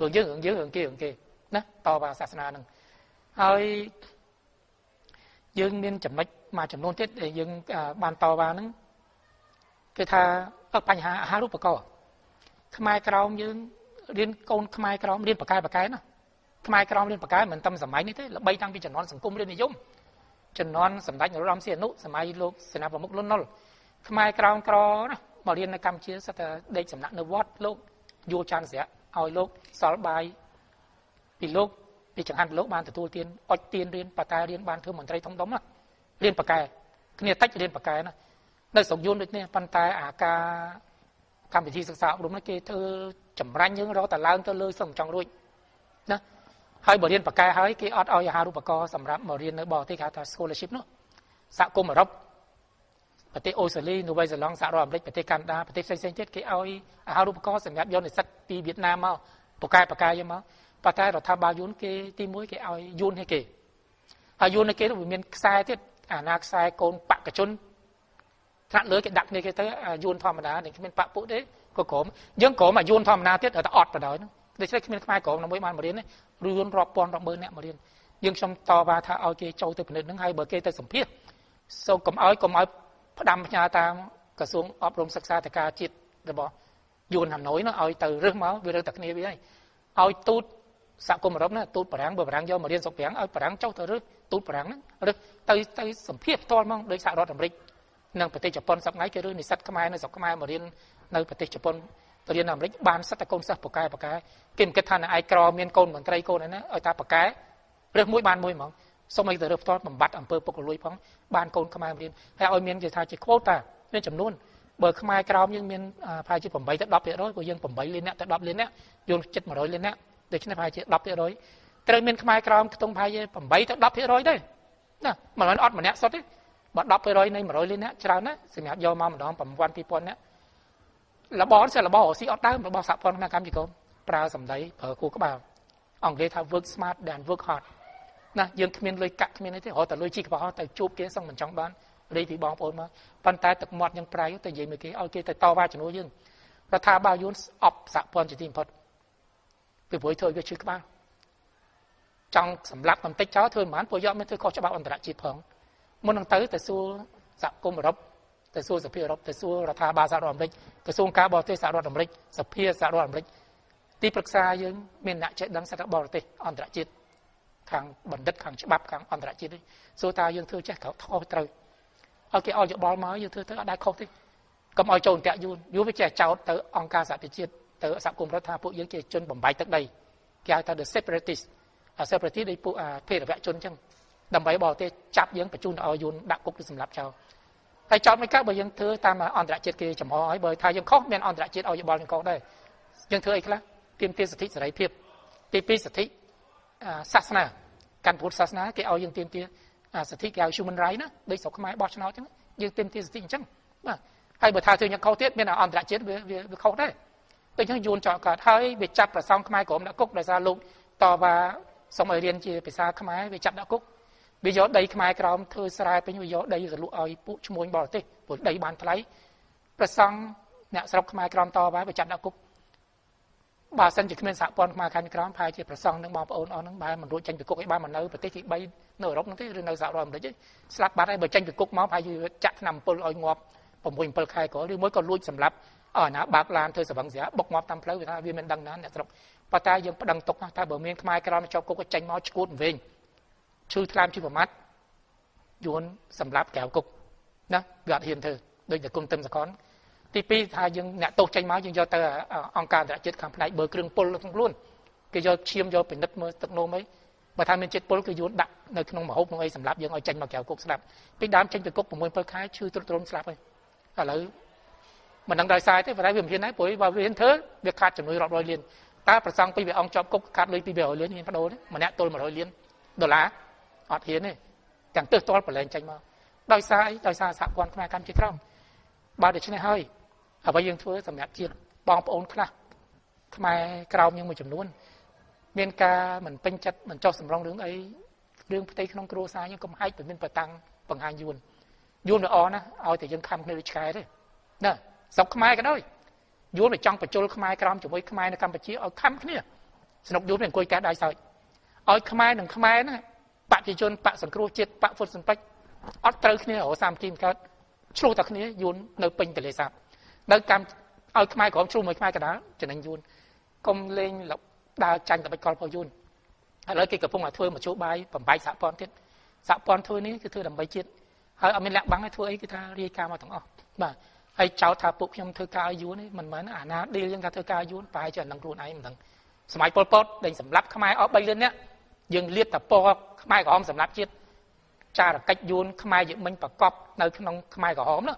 រឿងយើងគេណាតបសាសនានឹងហើយយើងមានចំណុចមួយចំនួនទៀតដែលយើងបានតបហ្នឹងគឺថាបញ្ហាអាហារូបករណ៍ Khmer Krom dương liên con Khmer Krom liên bậc cai nè Khmer Krom liên bậc cai mình tâm sầm máy như thế là bay tăng pin trần non sầm cung lên này yếm trần non sầm đánh người Lam Siên nụ sầm máy lục sầm nạp vào mốc luôn nol Khmer Krom Krom nè mà liên là cam chia sát đây sầm nặng nơ vót lục vô chan sẻ ao lục sáu bài bị lục bị chẳng hạn lục ban từ tu tiên oi tiên liên bậc cai liên ban thương mình tây thống đóng nè liên bậc cai cái này tách liên bậc cai nè nơi sầm yun được nè pan tai à ca cam vị trí sạc sạo đúng là cái thơ chẩm ranh những đó ta lang thơ lơi sầm trong ruộng, đó. Hai bờ liên bậc cai hai cái art oi haru bậc co sầm rạp bờ liên nơi bờ thì khá ta scholarship nữa, sạ cô mà rốc, bờ tây Australia, New Zealand, sạ ròm đấy bờ tây Canada, bờ tây xây xây chết cái oi haru bậc co sầm rạp do này sắt đi Việt Nam mau, bậc cai vậy mà, bờ tây rồi tha ba yun cái tim mũi cái oi yun hay kì, yun hay kì nó bị miền sai tiết, nạc sai côn bạc cả chun. Nặng lưới cái đặc này cái tới yun thom đá để mình bạ bụi đấy có cốm những cốm mà yun thom đá tiết ở ta ọt vào đó để cho mình khai cốm nó mới mang mà đến đấy yun rọp pon rọp bơ nẹm mà đến nhưng trong to ba tha ao kia châu từ phần nước hai bờ kia tới sủng phiết sau cốm ơi đâm nhà ta cả xuống ọp rôm sạc xa thì cả chít rồi bỏ yun hàm nối nó ơi từ rước máu về đây tật này vậy ơi tút sạ cốm mà rớp nữa tút bờ ráng do mà đến sọc bẻng ơi bờ ráng châu từ rước tút bờ ráng đấy tới sủng phiết to mong đấy sạ đó làm rịch năng bờ tây Japan sắp ngay cái rưỡi này sắt Khmer này sọc Khmer mà liên nơi bờ tây Japan tôi liên làm đấy ban sắt ta con sắt bậc cai kiếm cái thằng này ai cò miên côn bằng tây côn này nó ở ta bậc cai được mũi ban mũi mỏng xong bây giờ được thoát bằng bát amper bọc lối phóng ban côn Khmer mà liên hay ôi miên thì thay chỉ quota nên chậm luôn bờ Khmer cò nhưng miên phải chỉ phẩm bảy tới đập vậy rồi của dân phẩm bảy lên nè tới đập lên nè vô chết mà rồi lên nè để cho nó phải chỉ đập vậy rồi tới miên Khmer cò không phải phẩm bảy tới đập vậy rồi đấy nè mà nó ót mà nè sót đấy bạn đọc về rồi này mà rồi lên á, chào nè, xin hãy do mà đó bằng quan people nè, là bỏ sẽ là bỏ xí ở đây mà bỏ sạp con là cam gì không, prao sầm đấy ở khu các bà, ông đây thao work smart đàn work hard, nè, dương miền lôi cạn miền này thế họ tại lôi chi của họ tại chụp kia xong mình trong bán, đây thì bỏ ôn mà, bàn tay tập mọt nhưng prao tại gì mấy cái, ok tại to ba chỗ nuôi dương, và thà bao yến ọp sạp con chỉ tìm phật, từ buổi thôi với chữ các bà, trong sầm lát làm tách cháu thôi mà ăn buổi giờ mới thôi coi cho bà ăn tại chỉ phẳng. Muốn năng tới từ xưa sạ côn rập từ xưa sập pia rập từ xưa ra ba sạ rọm lịch từ xưa cá bò tê sạ rọm lịch sập pia sạ rọm lịch ti bậc xa dương miền nạ chạy đắng sạ bò tê on trạ chít khang bẩn đất khang bắp khang on trạ chít đấy số ta dương thưa chắc thảo thao trời ở cái ao dọ bò mới dương thưa tới ở đại khâu thế cầm ao trồn tẹo yun yú với trẻ cháu tới on ca sạ tê chít tới sạ côn rập tha phụ dương kia chôn bầm bái tới đây kia ta được separatist à separatist đây phụ à phê là vẽ chôn chăng đầm bãi bò tê chắp giếng phải chun ao yun đặng cục được sầm lạp chào. Tại chọn mấy các bờ giếng thứ ta mà on trạ chết kia chầm hói bơi thay giếng khóc men on trạ chết ao yun bò lên con đây. Giếng thứ ấy kia tiêm tia sạch thị sạch thiệp, tiêm tia sạch thị sát na, căn phốt sát na cái ao giếng tiêm tia sạch thị cái ao human rights nữa, đây sáu cái máy bọt nó chứ, giếng tiêm tia sạch thị chăng? Hay bờ thay thứ giếng khâu tiết men on trạ chết về khâu đấy. Tôi giếng yun chọn cả thay bị chắp và xong cái máy của ông đã cúc đại gia lụng to và xong rồi liên chia bị xa cái máy bị chắp đã cúc. Bây giờ đây Khmer Krom thưa Sarai bây giờ đây là lũ ơi phụ chim muôn bò tê của đây bàn thái, và xong nè sọc Khmer Krom to bái và chặt đạo cục, bà sân chỉ khuyên sạ pon Khmer Krom phải chỉ và xong nâng bò ôn on nâng bài mình đối tranh với cục ấy ba mình nấu và tê thì bay nở rốc nó thế rồi nấu dạo rồi đấy chứ, slap bát ấy bởi tranh với cục máu phải chỉ chặt nằm pol oi ngọp, bồng bềnh pol khai có đi mới còn lui sầm lấp, ở nã bạc lan thưa sờ bằng dẻ bọc ngọp tam phleu người ta viên mình đăng nán nè sọc, và ta dân đăng tục ta bờ miền Khmer Krom cho cục tranh máu cút về chư tham chư phẩm mắt yun sầm lạp kéo cục đó gạt hiền thử đây là công tâm sạc con tp thay nhưng nè tô tranh máu nhưng do ta ông ca đã chết khám này bờ kêu pol luôn cái do chiêm do bị nứt mơ tật nô mấy và thay mình chết pol cái yun đặt nơi không mà hốt không ai sầm lạp nhưng ở tranh mà kéo cục sầm cái đám tranh về cục của mình phải khai chư trôn sầm lạp thôi à lỡ mình đang đòi sai thế và đại biểu hiện nay buổi vào hiến thớ việc khát chấm nuôi rọt rồi liền ta phải sang pv ông chọn cục khát lấy pv ở liền hiến phát đồ đấy mà nè tôi mà rồi liền đô lá ở hiến này chẳng tự to phải lên tranh mà đòi xa sạ quan khai cam chỉ trong ba để cho này hơi ở bây giờ thưa sầm nhạt chiết bom ôn khla khai cào nhưng mà chậm luôn miền ca mình tinh chất mình cho sầm rong đứng ấy đứng tây không cua xa nhưng cũng hay từ miền bờ tăng bằng hai yun là o nè ao thì dân khăm nơi trái đấy nè sọc khai cái đó yun là trong bờ châu khai cào chỉ mới khai là Campuchia ở khăm cái nè sọc yun là coi cá đại sợi ở khai đừng khai nè bạn chỉ chôn bạn sân khấu chết bạn phun sân bách ở trong khi này ở sam kim các chú ta khi này yun nơi pin tề lệ sạp nơi cam Ôi mai có trù mấy mai cả đó cho nên yun công lên lộc đa tranh tập con bao yun lấy cái cặp phong là thôi một chỗ bay phẩm bay sạp pon tiết sạp pon thôi ní cái thôi làm bay chiết hơi ở bên lạng bắn cái thôi ấy cái ta ri ca mà thằng ọ mà hay cháu thà bụng trong thơ ca yun ấy mình mới nó à na đi lên ca thơ ca yun phải cho năng ruột ấy mình thằngสมัย Pol Pot ដែលសម្លាប់ខ្មែរអស់3លឿននេះយើងលៀបតពខ្មែរក្រហមសម្លាប់ជាតិចារកិច្ចយួនខ្មែរយើងមិញប្រកបនៅក្នុងខ្មែរក្រហមនោះ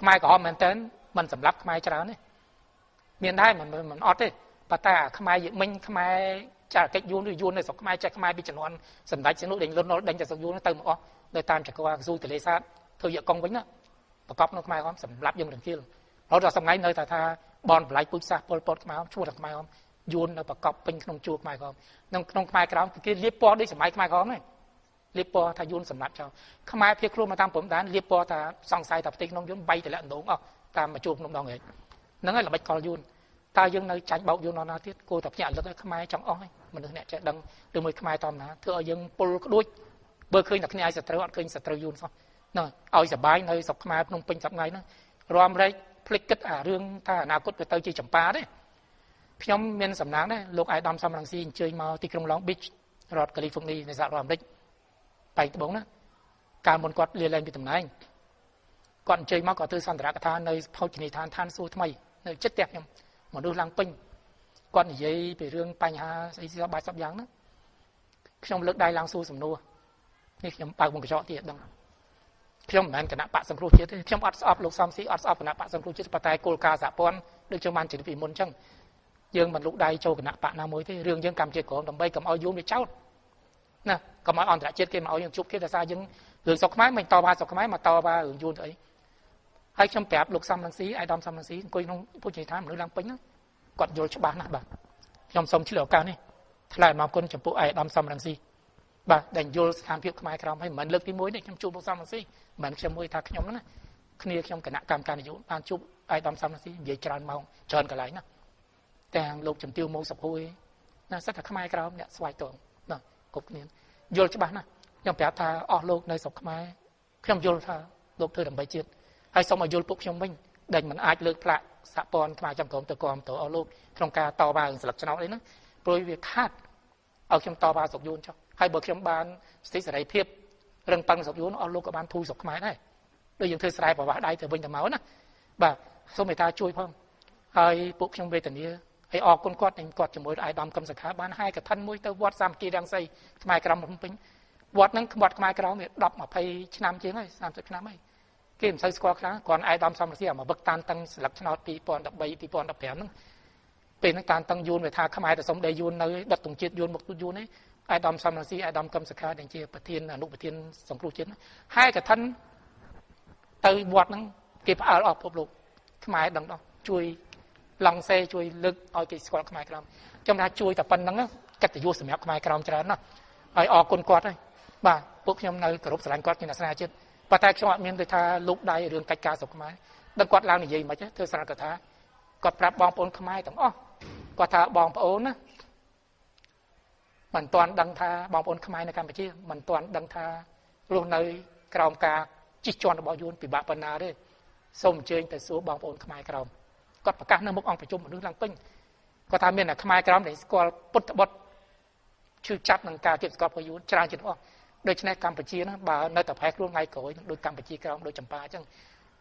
ខ្មែរក្រហមមែនតើមិនសម្លាប់ខ្មែរច្រើនទេមានដែរមិនអត់ទេប៉ុន្តែខ្មែរយើងមិញខ្មែរចារកិច្ចយួនឬយួននៅស្រុកខ្មែរចេះខ្មែរពីជំនាន់សម្ដេចសៀនុដេញលន់នល់ដេញទៅស្រុកយួនទៅមកអស់នៅតាមចក្រវាឡស៊ូទលេសាទធ្វើយកកងវិញណាប្រកបនៅខ្មែរក្រហមសម្លាប់យើងទាំងជារហូតដល់ថ្ងៃនៅតែថាបនបលាយពុជសាស Pol Pot ខ្មែរឈ្មោះតែខ្មែរក្រហមយួននៅប្រកបពេញក្នុងជួរខ្មែរក្រហមក្នុងខ្មែរក្រហមគេលៀបពណ៌ដូចសម័យខ្មែរក្រហមហ្នឹងលៀបពណ៌ថាយួនសម្លាប់ចោលខ្មែរភៀសខ្លួនមកតាមព្រំដែនលៀបពណ៌ថាសង្ស័យថាប្រទេសក្នុងយួនបៃតលាក់ដងអស់តាមមកជួរភ្នំដងហិចហ្នឹងហើយល្បិចកលយួនតើយើងនៅចាញ់បោកយួនណាទៀតគោតែភ្ញាក់លឹកឲ្យខ្មែរចង់អស់ហ្នឹងមនុស្សអ្នកចេះដឹងឬមួយខ្មែរតំណាធ្វើឲ្យយើងពុលក្ដួចបើឃើញតែគ្នាឯងសត្រូវអត់ឃើញសត្រូវយួនសោះហ្នឹងឲ្យសបាយនៅស្រុកខ្មែរភ្នំពេញ10ថ្ងៃហ្នឹងរំរែកភ្លេចគិតអារឿងថាអនាគតវាទៅជាចម្ប៉ាទេខ្ញុំមានសំណាងដែរលោកអៃដាមសំរងស៊ីអញ្ជើញមកទីក្រុង Long Beach រដ្ឋ California នៃសហរដ្ឋអាមេរិកបែកត្បូងណាកាលមុនគាត់លាលែងពីតំណែងគាត់អញ្ជើញមកគាត់ធ្វើសន្ទរកថានៅភោជនីយដ្ឋានឋានសួគ៌ថ្មីនៅចិត្តផ្ទះខ្ញុំមនុស្សឡើងពេញគាត់និយាយពីរឿងបញ្ហាស្អីស្អីបាច់សពយ៉ាងណាខ្ញុំលើកដៃឡើងសួរសំណួរនេះខ្ញុំបើកមុខកញ្ចក់ទៀតដឹងខ្ញុំមិនមែនគណៈបកសង្គ្រោះជាតិទេខ្ញុំអត់ស្អប់លោកសំស៊ីអត់ស្អប់គណៈបកសង្គ្រោះជាតិប៉ុន្តែគោលការណ៍សហព័ន្ធដូចខ្ញុំបានជម្រាបពីមុនអញ្ចឹងយើងមិនលុកដៃចូលគណៈបកណាមួយទេរឿងយើងកម្មជាតិក្រមដើម្បីកុំឲ្យយួនវាចោតណាកុំឲ្យអន្តរជាតិគេមកឲ្យយើងជប់គេដោយសារយើងរឿងសុខខ្មែរមិនតបថាសុខខ្មែរមកតបថារឿងយួនទៅអីហើយខ្ញុំប្រាប់លោកសំរងស៊ីអៃដាមសំរងស៊ីអង្គុយក្នុងពុជនីយដ្ឋានមនុស្សឡើងពេញហ្នឹងគាត់យល់ច្បាស់ណាស់បាទខ្ញុំសូមឆ្លៀតឱកាសនេះថ្លែងអំណរគុណចំពោះអៃដាមសំរងស៊ីបាទដែលយល់ស្ថានភាពខ្មែរក្រមហើយមិនលើកទី1នេះខ្ញុំជួបលោកសំរងស៊ីមិនខ្ញុំមួយថាខ្ញុំហ្នឹងណាគ្នាខ្ញុំគណៈកម្មការនយោបាយបានជួបអៃដាមសំរងស៊ីនិយាយច្រើនម៉ោងច្រើនកន្លែងណាទាំងលោកជំទាវម៉ងសុខួយណាសិតថាខ្មែរក្រមអ្នកស្វ័យតងណាគ្រប់គ្នាយល់ច្បាស់ណាស់ខ្ញុំប្រាប់ថាអស់លោកនៅស្រុកខ្មែរខ្ញុំយល់ថាលោកធ្វើដើម្បីជាតិហើយសូមឲ្យយល់ពួកខ្ញុំវិញដែលមិនអាចលើកផ្លាកសហព័ន្ធខ្មែរចំក្រមទៅគាំទ្រអស់លោកក្នុងការតវ៉ាស្លឹកឆ្នោតអីណាព្រោះវាខាតឲ្យខ្ញុំតវ៉ាស្រុកយួនចុះហើយបើខ្ញុំបានសិទ្ធិសេរីភាពរឹងប៉ឹងស្រុកយួនអស់លោកក៏បានធូរស្រុកខ្មែរដែរដូចយើងធ្វើស្រែប្រវាស់ដៃទៅវិញទៅមកណាបាទសូមមេត្តាជួយផងហើយពួកខ្ញុំវេទនាហើយអរគុណគាត់នឹងគាត់ជាមួយអាយដាមកឹមសខាបានហើយកឋិនមួយទៅវត្តសាមគ្គីរាំងសីខ្មែរក្រមភ្នំពេញវត្តហ្នឹងវត្តខ្មែរក្រមវា10 20ឆ្នាំជាងហើយ30ឆ្នាំហើយគេមិនសូវស្គាល់ខ្លាំងគ្រាន់អាយដាមសំរងស៊ីមកវឹកតានតឹងស្លឹកឆ្នោត2013 2015ហ្នឹងពេលហ្នឹងតានតឹងយួនវាថាខ្មែរទៅសុំដេយួននៅដុតទងជាតិយួនមកទូយួនឯងអាយដាមសំរងស៊ីអាយដាមកឹមសខាដែលជាប្រធានអនុប្រធានសង្គ្រោះជាតិហើយកឋិនទៅវត្តហ្នឹងគេផ្អើលអស់ពិភពលោកខ្មែរដឹងដល់ជួយឡង់សេជួយលើកឲ្យគេស្គាល់ខ្មែរក្រមខ្ញុំថាជួយតែប៉ុណ្្នឹងកិត្តិយសសម្រាប់ខ្មែរក្រមច្រើនណាស់ហើយអរគុណគាត់ហើយបាទពួកខ្ញុំនៅគោរពស្រឡាញ់គាត់ជាអ្នកស្នាជាតិប៉ុន្តែខ្ញុំអត់មានទៅថាលោកដៃរឿងកិច្ចការស្រុកខ្មែរដឹងគាត់ឡើងនិយាយមិនខ្មិចទេធ្វើសារកថាគាត់ប្រាប់បងប្អូនខ្មែរទាំងអស់គាត់ថាបងប្អូនណាមិនទាន់ដឹងថាបងប្អូនខ្មែរនៅកម្ពុជាមិនទាន់ដឹងថារស់នៅក្រោមការជិះជាន់របស់យួនពិបាកប៉ុណ្ណាទេសូមអញ្ជើញទៅសួរបងប្អូនខ្មែរក្រមគាត់ប្រកាសនៅមុខអង្គប្រជុំមនុស្សឡើងពេញគាត់ថាមានតែខ្មែរក្រមដែលស្គាល់ពុទ្ធបុត្រឈឺចាប់នឹងការទៀតស្គាល់របស់យួនច្រើនជាងអស់ដូច្នេះកម្ពុជាណាបើនៅតែប្រែខ្លួនថ្ងៃក្រោយនឹងដូចកម្ពុជាក្រមដូចចម្ប៉ាអញ្ចឹង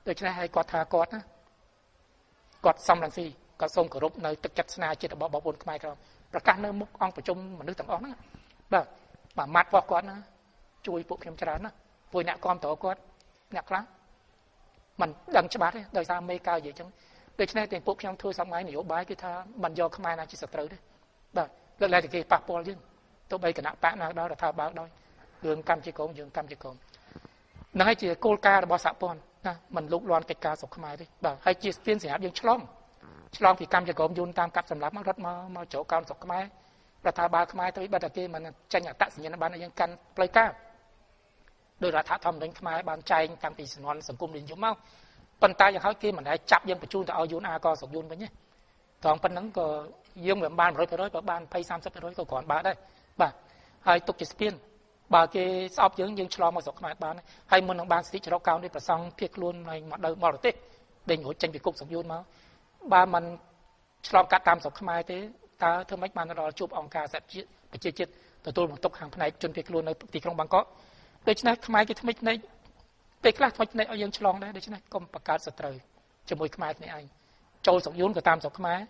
ដូច្នេះហើយគាត់ថាគាត់ណាគាត់សំរងស៊ីគាត់សូមគោរពនៅទឹកចិត្តស្នាជាតិរបស់បងប្អូនខ្មែរក្រមប្រកាសនៅមុខអង្គប្រជុំមនុស្សទាំងអស់ហ្នឹងបាទបាទម៉ាត់របស់គាត់ណាជួយពួកខ្ញុំច្រើនណាពួកអ្នកគាំទ្រគាត់អ្នកខ្លះមិនដឹងច្បាស់ទេដោយសារមេកាយនិយាយអញ្ចឹងដូច្នេះទាំងពួកខ្ញុំធ្វើសម្ដែងនយោបាយគឺថាមិនយកខ្មែរណាជាសត្រូវទេបាទលើកឡើងតែគេប៉ះពាល់យើងទោះបីគណៈបកណាដល់រដ្ឋាភិបាលដោយរឿងកម្មជាក្រុមយើងកម្មជាក្រុមហ្នឹងហើយជាគោលការណ៍របស់សហព័ន្ធណាមិនលុកលាន់កិច្ចការស្រុកខ្មែរទេបាទហើយជាស្ពានសម្រាប់យើងឆ្លងពីកម្មជាក្រុមយួនតាមកាប់សម្លាប់មករត់មកជ្រោកកោនស្រុកខ្មែររដ្ឋាភិបាលខ្មែរទៅបិទតែគេមិនចេញអត្តសញ្ញាណប័ណ្ណឲ្យយើងកាន់ផ្លូវការដោយរដ្ឋធម្មនុញ្ញខ្មែរបានចែងតាំងពីសំណាក់សង្គមនិយមមកប៉ុន្តែយ៉ាងហោចគេមិនដែរចាប់យើងបញ្ជូនទៅឲ្យយួនអាកស្រុកយួនវិញទេត្រង់ប៉ុណ្្នឹងក៏យើងមិនបាន 100% ក៏បាន20-30% ក៏គ្រាន់បើដែរបាទហើយទុកជាស្ពានបើគេស្អប់យើងឆ្លងមកស្រុកខ្មែរបានហើយមុននឹងបានសិទ្ធិចរកកោននេះប្រសង់ភៀសខ្លួនមកដល់បរទេសដេញរួចចេញពីគុកស្រុកយួនមក bà mình làm các tam sọc khai thế ta thưa mấy bạn đó chụp ông ca sạch chết chết chết tụi tôi một tốc hàng này chuẩn bị luôn ở tỉ không bằng có đây cho nên khai cái thằng này về cái này ở dân chọn đấy đây cho nên công bạc cá sạch trời cho mùi khai này anh trôi sọc yun của tam sọc khai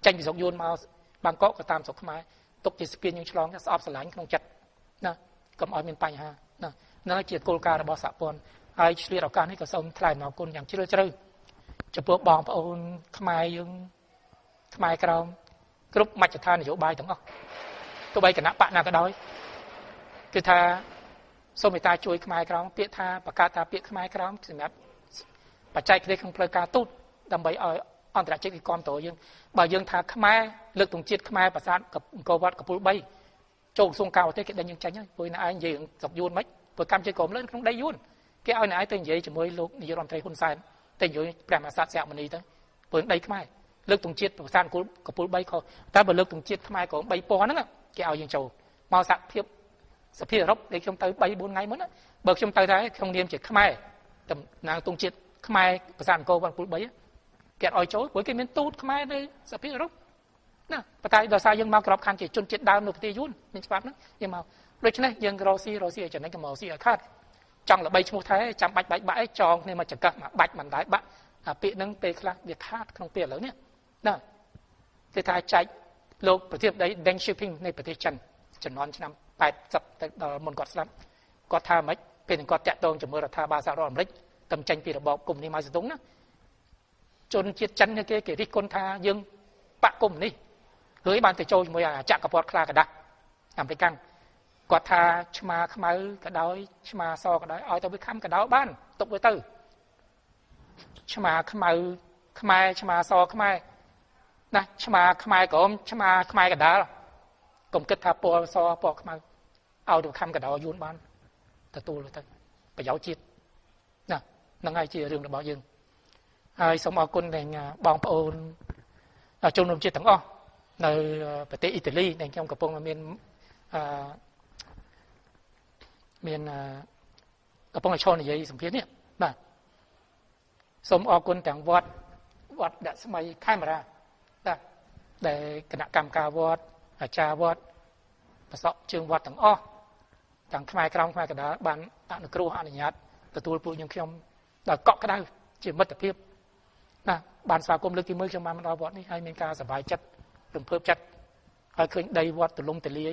tranh bị sọc yun màu bằng có của tam sọc khai tốc chỉ skin những chọn các sọp sánh không chặt nè cầm ở miền tây ha nè nó chỉ cô ca là bỏ sạp bồn ai chơi đào cá này có sông thay màu cồn dạng chơi chơiจะเปิดบองพระองค์ทำไมยังทำไมกระเรากรุ๊ปมาจากท่านอยู่ใบถึงอ่ะตัวใบกันนะปะนากระดอยคือท่าส้มไปตาช่วยทำไมกระเราเปียท่าปากกาตาเปียทำไมกระเราถึงแบบปัจจัยคือของเพลกาตุดดำใบอ่อยอันตรายเจ็บกอมโตยังบ่ยังท่าทำไมเลือกตรงจิตทำไมประสานกับกวัดกับผู้ใบโจกทรงเก่าเท่กันได้ยังใจเงี้ยปุยนายยืนจบยูนไหมปุยกำใจกลมเล่นคงได้ยูนแกเอาไหนเต็งเย่จะมวยลูกนิยมใจคนใส่แต่อยู่แปลมาสัตว์แสบมันนี่ตั้งเปิดได้ขึ้นมาเลือกตรงจิตประสานกับผู้ใบเขาแต่เปิดเลือกตรงจิตทำไมของใบปอนั่นน่ะแกเอาอย่างโจมาสักเพียบสักเพียบรบในช่วงเตยใบบุญไงมั้งน่ะเบิกช่วงเตยได้ช่วงเรียนจิตขึ้นมาแต่นางตรงจิตขึ้นมาประสานกับผู้ใบแกเอาโจหัวแกเป็นตูดขึ้นมาเลยสักเพียบรบน่ะประทัยดาวสายยังมากรอบคันจิตจนจิตดาวหนุ่มตียุ่นเป็นฉบับนั้นยังมาโดยเฉพาะยังรอซีจากนั้นก็มาซีอาคาดtrong là bay chua thế chạm bạch bạch bãi tròn nên mà chẳng cần mà bạch mình đái bạch bị nâng tê khang việc hát không tiền lớn nhé nè thì thay trái lô bữa tiệc đấy đang shipping này bữa tiệc trần non năm bài tập một gót lắm gót tha mấy bên gót tẹt tôn chỉ mưa là tha ba sao rồi đấy tầm tranh thì là bỏ cùng đi mà sẽ đúng đó trôn chiết chân như kia kể đi con tha dương bạn cùng đi gửi bàn từ châu mới à chạm cả bọt khla cả đặc làm cái căngก็ทาชมาขมาอกระดอยชมาซอกระดอยเอาตัวไปค้ำกระดอยบ้านตกไปตื้อชมาขมาอขมาชมาซอขมานะชมาขมากรมชมาขมากระดากรมกึศทาปอซอปอขมาเอาตัวค้ำกระดอยยุ่นบ้านตะตูเลยตื้อไปเยาจิตนะนั่งไงจีเรื่องระบายยังไอ้สมอกุลแดงบองโอนจงนมจิตตั้งอ้อในประเทศอิตาลีในเกี่ยวกับปงเมียนกระป๋องไอช่อนี่ยัยสมเพียรเนี่ยนะสมออกคนแต่งวัดดัชมัยค่ายมารานะได้คณะกรรมการวัดอาจารย์วัดประสอบเชิงวัดต่างอ้อต่างขมายกลางขมายกระดาบันต่างครูอนุญาตประตูปูยังเขียมแต่เกาะกระดาเจียมมัดตะเพียบนะบานสาวกลมเลือกที่มือจะมามันรอวัดนี่ให้เมกาสบายจัดหรือเพิ่มจัดให้เคยได้วัดตุลงตุลี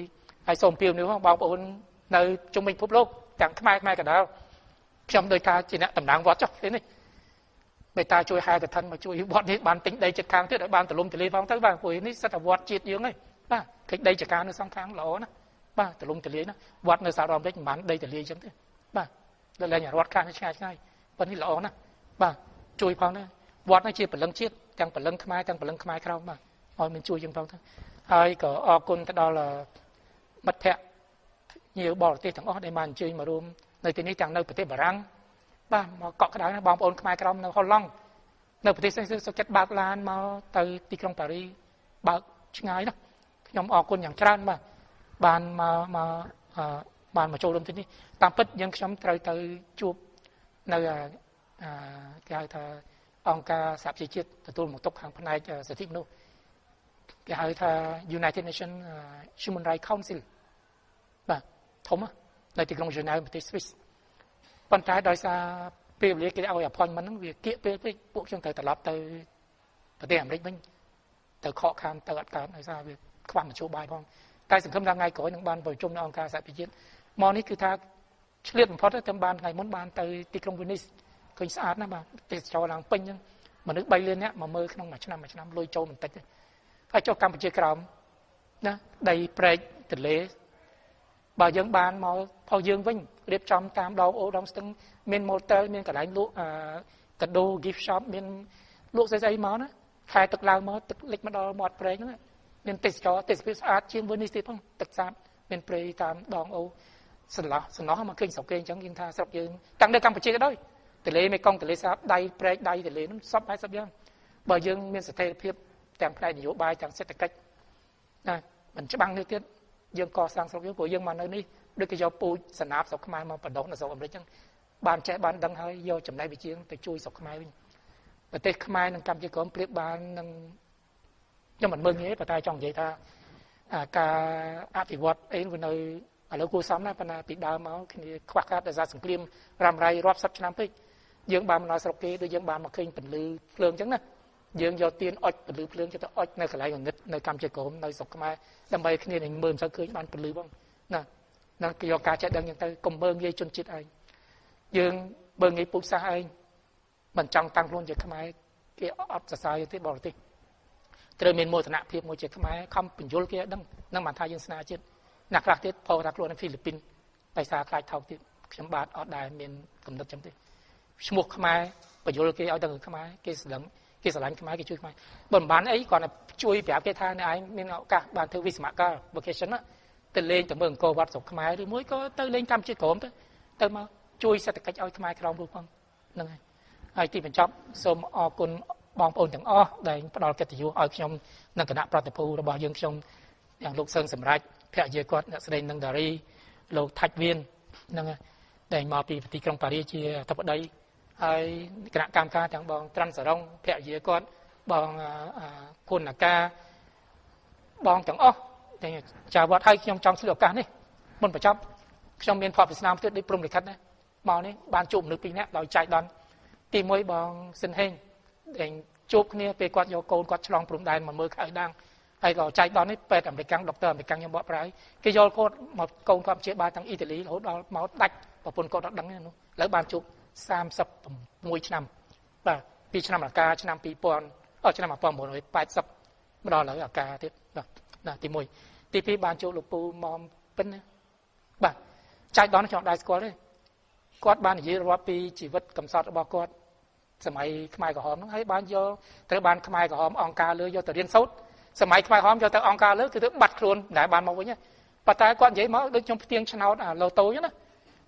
ไอ้สมเพียรนี่ว่าบางคนในจงมิงพบโลกแต่งขมายกันแล้วจำโดยการจีน่ะตำนานวัดจ้ะเห็นไหมในตาช่วยหายแต่ท่านมาช่วยวัดนี้บานติงได้จัดการเท่าไรบานแต่ลมแต่ลีฟังเท่าไรป่วยนี่สัตว์วัดจิตเยอะไงบ้าคลิกได้จัดการในสองครั้งหล่อนะบ้าแต่ลมแต่ลีนะวัดในสารรอมได้บานได้แต่ลีจังเท่าบ้าแล้วอะไรอย่างวัดการนี่ใช่วันนี้หล่อนะบ้าช่วยฟังนะวัดนั่นจีเป็นเรื่องจิตแต่งเป็นเรื่องขมายแต่งเป็นเรื่องขมายเราบ้าอ๋อมันช่วยยังฟังเท่าไอ้ก็ออกคนแต่ดอลล่ะมัดแพะnhiều bò tê thằng ó để màn chơi mà rôm nơi tây này chẳng nơi tây bờ răng ba mà cọ cái đá nó bom ôn khai cái ông nó hòn long nơi tây xây số chất bạc lan mà từ tây trong Paris bạc ngay đó nhóm ó con nhàng trăn mà bàn mà trâu lông tây này tam pất nhưng nhóm từ chụp nơi cái thà ông ca sạp chi chiết từ tôi một tốc hàng phần này sở thích luôn cái thà United Nations Human Rights Council và thống á, đại tiệc long dương này mình Swiss, ban trái đòi xa bìu lấy cái áo giả phòn mình việc kia bìu với bộ trong thời tập lập từ đèm đấy mình, từ khó khăn từ ắt cả đòi xa việc các bạn một số bài phong, tài sản không ra ngay cõi những ban vội chung ông ca sẽ bị giết, món này cứ tha liên một phát từ ban ngày muốn ban từ tiệc long Venice, coi sát nữa mà tiệc trò làng pin nhưng mà nước bay lên nhé mà mơ không mà năm lôi châu mình tách, phải cho Campuchia cầm, nè đầy prey từ lễ bà dân bàn mà phò dương vinh đẹp trong tam đầu ô đông sưng miền motor miền cả lạnh lụa cả đồ gift shop miền lụa dây máu đó khai tật lao máu tật lịch mà đo mọt prey nữa miền tết chó tết phía át chiêm vườn đi tết phong tật sáp miền prey tam đòn ô sừng lọ mà kinh sọc kinh chẳng kinh tha sọc dương tăng được cam phải chia cái đôi tỷ lệ mấy con tỷ lệ sáp đầy prey đầy tỷ lệ nó sáp hai sáp dương bà dương miền sạt thế phiệp tàng prey nhiều bài tàng sẽ tật cách này mình sẽ băng như thế dương co sang sọc dương của dương mà nơi này được cái do pui sanh áp sọc mai mà vận động là sọc ẩm đấy chứ bàn trẻ bàn đăng hơi do chấm này bị chiếng từ chui sọc mai Và tế khmai nâng trăm chế cốm pliếp bán nâng nhưng mình mừng ấy và ta chồng vậy ta ca áp vị vật ấy vừa nơi ở lâu cô xóm là phần bị đau máu khi khoác áp đã ra sừng liêm ram ray rót sắp cho năm pích dưỡng ba nói sau kia đôi dưỡng ba mà kinh bình lư phượng chẳng nè dưỡng do tiên ỏi bình lư phượng cho ta ỏi nơi cái lại còn nghịch nơi cam chơi cốm nơi sọc khmai đâm bay khi này mừng sau cưới bạn bình lư bông nè nè do ca chạy đang những tay cùng mơ nghe chôn chết anh dưỡng bơ nghĩ bút xa anh mình trong tăng luôn chơi khmai cái ỏi sao như thế bỏ đi từ miền môi thành áp hiệp môi chơi khmai không bình dối kia đâm năng bản thay dương sna chết nạc lạc tiết phô rạc luôn ở Philippines tại sao khai thao tiết chấm bát ở đài miền cầm đất chấm tiết một khmai và vô cái ở tầng khmai cái sờ lắng cái sờ lắng khmai cái chui khmai bẩn bán ấy còn là chui bẻ cái than này anh miền họ cả bàn thơ vi smart car vacation á từ lên từ mường cô vặt sọc khmai rồi mỗi có từ lên cam chơi cốm tới từ mà chui sẽ từ cách ở khmai khom luôn không nâng này ai tìm mình chọn xôm o côn bong ôn thằng o đây bắt đầu cái tiêu ở trong nâng cái nắp ra từ phù rồi bỏ dương trong hàng lục sơn sầm rách phải dây quạt nè xây nâng đài lầu thạch viên nâng đây mà bị tì trong Paris chia thập đây ai cả cam ca thằng bong trăn sờ rong phải dây quạt bong côn là ca bong thằng o đây chào vợ hai trong số lượng cá này một phần trăm trong miền Pháp Việt Nam tôi đi prom để khách này màu này bàn chụp nước pin nè đòi chạy đòn tìm mối bong sinh hình để chụp nè về quạt vô côn quạt chlong prom đài mà mưa khởi đang ai gọi chạy đón ấy về làm để căng doctor để căng nhầm bọt rái cái do cô một câu tham chế ba thằng Italy hỗ đó máu đạch và phun cô đó đắng này nó lấy bàn chụp sam sập mùi năm và pi năm là ca năm pi pon ở năm là pon một người bảy sập đó là ca tiếp là tìm mùi tiếp pi bàn chụp lục pu mom pin bạn chạy đón chọn đại score đấy quát ban gì là pi chỉ vật cầm sọt bọt quát sớm mai khai của hòm nó thấy ban do tới ban khai của hòm ông ca lừa do tới điên sốt sớm mai khai hòm cho tới ông ca lứa cứ tưởng bật luôn đại ban màu với nhá và tại con dễ máu đứng trong tiếng chăn áo lâu tối nhá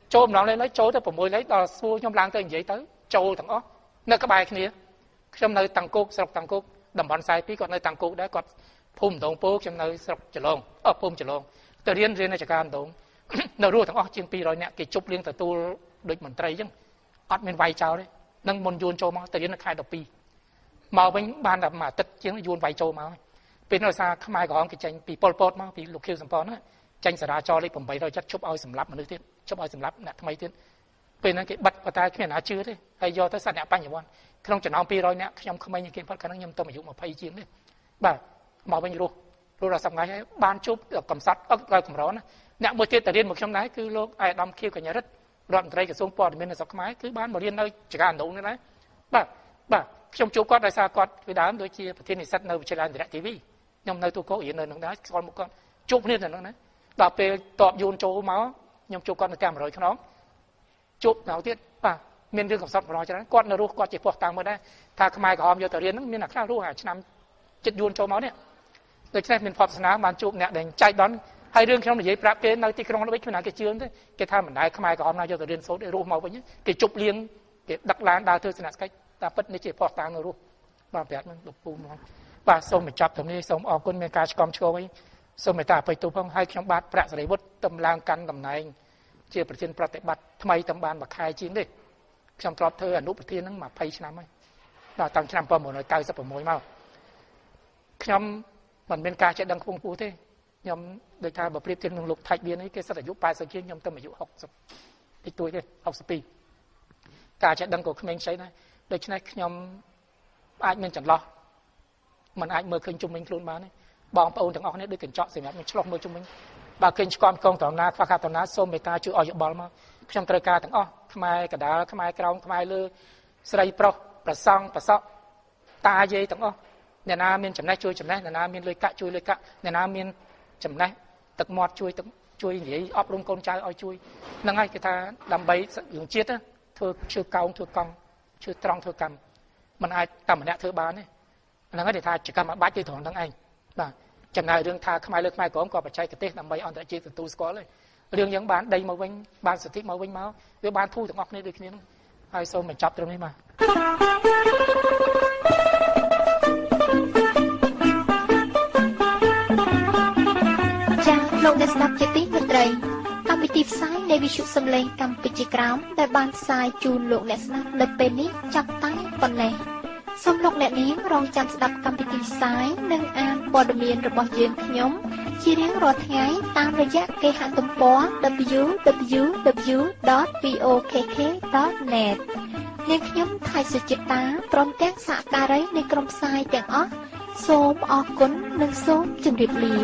trôm nó lên lấy trôi tới bổn môi lấy đò xua trong làng tới dễ tới trôi thằng ó nơi các bài kia trong nơi tăng cúc sọc tăng cúc đầm bòn sai tí còn nơi tăng cúc đã còn phùm đồng phố trong nơi sọc trở lông ở phùm trở lông từ riêng này chỉ cần đúng nơi rùa thằng ó chiên pi rồi nè kỳ chụp riêng từ tu đôi mình tây chứ ót men vay chào đấy nâng môn yun trôi máu từ riêng nó khai độc pi màu bên ban là mà tịch chiến yun vay trôi máuเป็นรอยซาขมายของกิจจังปีปอลปอดมาปีลูกคิวสัมปอนะจังสราจอเลยผมไปเราจัดชุบเอาสำรับมันนึกที่ชุบเอาสำรับน่ะทำไมที่เป็นนั่นกิบัดปตาขึ้นหาชื่อที่ไอโยทัศน์เนี่ยปั้นอย่างวันขนมจะน้องปีรอยเนี่ยขยำขมายยังเก่งพัดขนมยำต้มอายุมาพายจีนเลยบ่าหมอเป็นยูรู้เราสังไงให้บ้านชุบกับกำซัดก็กำร้อนนะเนี่ยเมื่อเทียบแต่เรียนหมดช่วงไหนคือโลกไอดำคิวกับยาฤทธิ์รอดใจกับทรงปอดเป็นสักขมายคือบ้านหมอเรียนเลยจักรานดุนี่นะบ่าช่วงชุบก็รอยซาก็ไปด่าโดยที่ประเทศนิสสัตเนอร์วิชาลันเดรทีวีnhom nơi tôi có ý nơi nó đá con một con chụp lên là nó đấy đạp về tọp yun trôi máu nhom chụp con là cam rồi cho nó chụp nào tiết à miền riêng cẩm sọt rồi cho nó con nó rú con chỉ buộc tàng mới đây thà cái mai của hòm vô tự nhiên nó miền là khao rú hả chứ nằm chết yun trôi máu đấy rồi cái này miền Pháp Nam bàn chụp nè để chạy đón hai riêng khi nó để dễ práp cái nơi tây trong nó biết cái nào cái chương thế cái tham mình đại cái mai của hòm này vô tự nhiên số để rú máu vậy nhé cái chụp liền cái đặc lán đa thưa sinh cách ta bất để chỉ buộc tàng nó rú và đẹp nó đục bùn nó và xong mình chọc thằng này xong ở quân miền Cà Chôm chơi ấy xong mình ta phải tu phong hai trong bát bạc giải bút tầm lang căn tầm này chia bậc thiên bậc tệ bát thay tầm bàn bậc hai chín đi trong trọp thơ anh úp bậc thiên nó mà phay năm ấy là tăng năm phần một nói cao sắp phần mối màu nhóm mình miền Cà chạy đăng phong phú thế nhóm đời ta bậc thiên thiên lục thạch biến ấy cái sát dụng bài sơ kia nhóm tầm dụng học sập ít tuổi thế học sập pi Cà chạy đăng của mình xây này đời này nhóm ai nên chẳng lo mình ai mơ kinh chung mình luôn mà này bọn ông thằng ông này đưa tiền chọn gì mà mình chọc mơ chung mình bà kinh con tòn na pha tòn na xôm người ta chưa ở dụng bò mà trong thời ca thằng ông khmai cả đá khmai còng khmai lư sray pro prasong ta dây thằng ông nè na miên chấm này chui chấm này nè na miên lưỡi cạ nè na miên chấm này tật mọt chui gì óp luôn con trai oi chui năng ai cái ta làm bấy dùng chiết á thưa chưa còng thưa còng chưa trong thưa cầm mình ai tầm mình đã thưa bán này là người ta chỉ cần bắt cái thằng thằng anh, và chẳng nào riêng tha khai lực mai có ông có phải chạy cái tết làm bay on tại trên từ tu có rồi, riêng những bán đây màu vinh, bán sở thích màu vinh máu, với bán thu thằng ngọc này được nên, ai xong mình chọc trong đấy mà. Chào, lâu đã đọc chữ tiếng Việt rồi, cam bị tiệp sai để bị chụp xâm lên cam bị chỉ cám, để bán sai chun lộn lẹt nát, lật bên nít chặt tay còn lẹ. Xong lúc lẽ niên rong chăm sắp cầm bị sái nâng an bò đầm miền rồi bò dền nhóm chia riêng rồi ngày tam rồi giác cây hạn tôm bó www.vokk.net អ្នក ខ្ញុំ ថៃ សុចិតា ព្រមទាំងសហការីនៃក្រុមផ្សាយទាំងអស់សូមអរគុណនិងសូមជម្រាបលា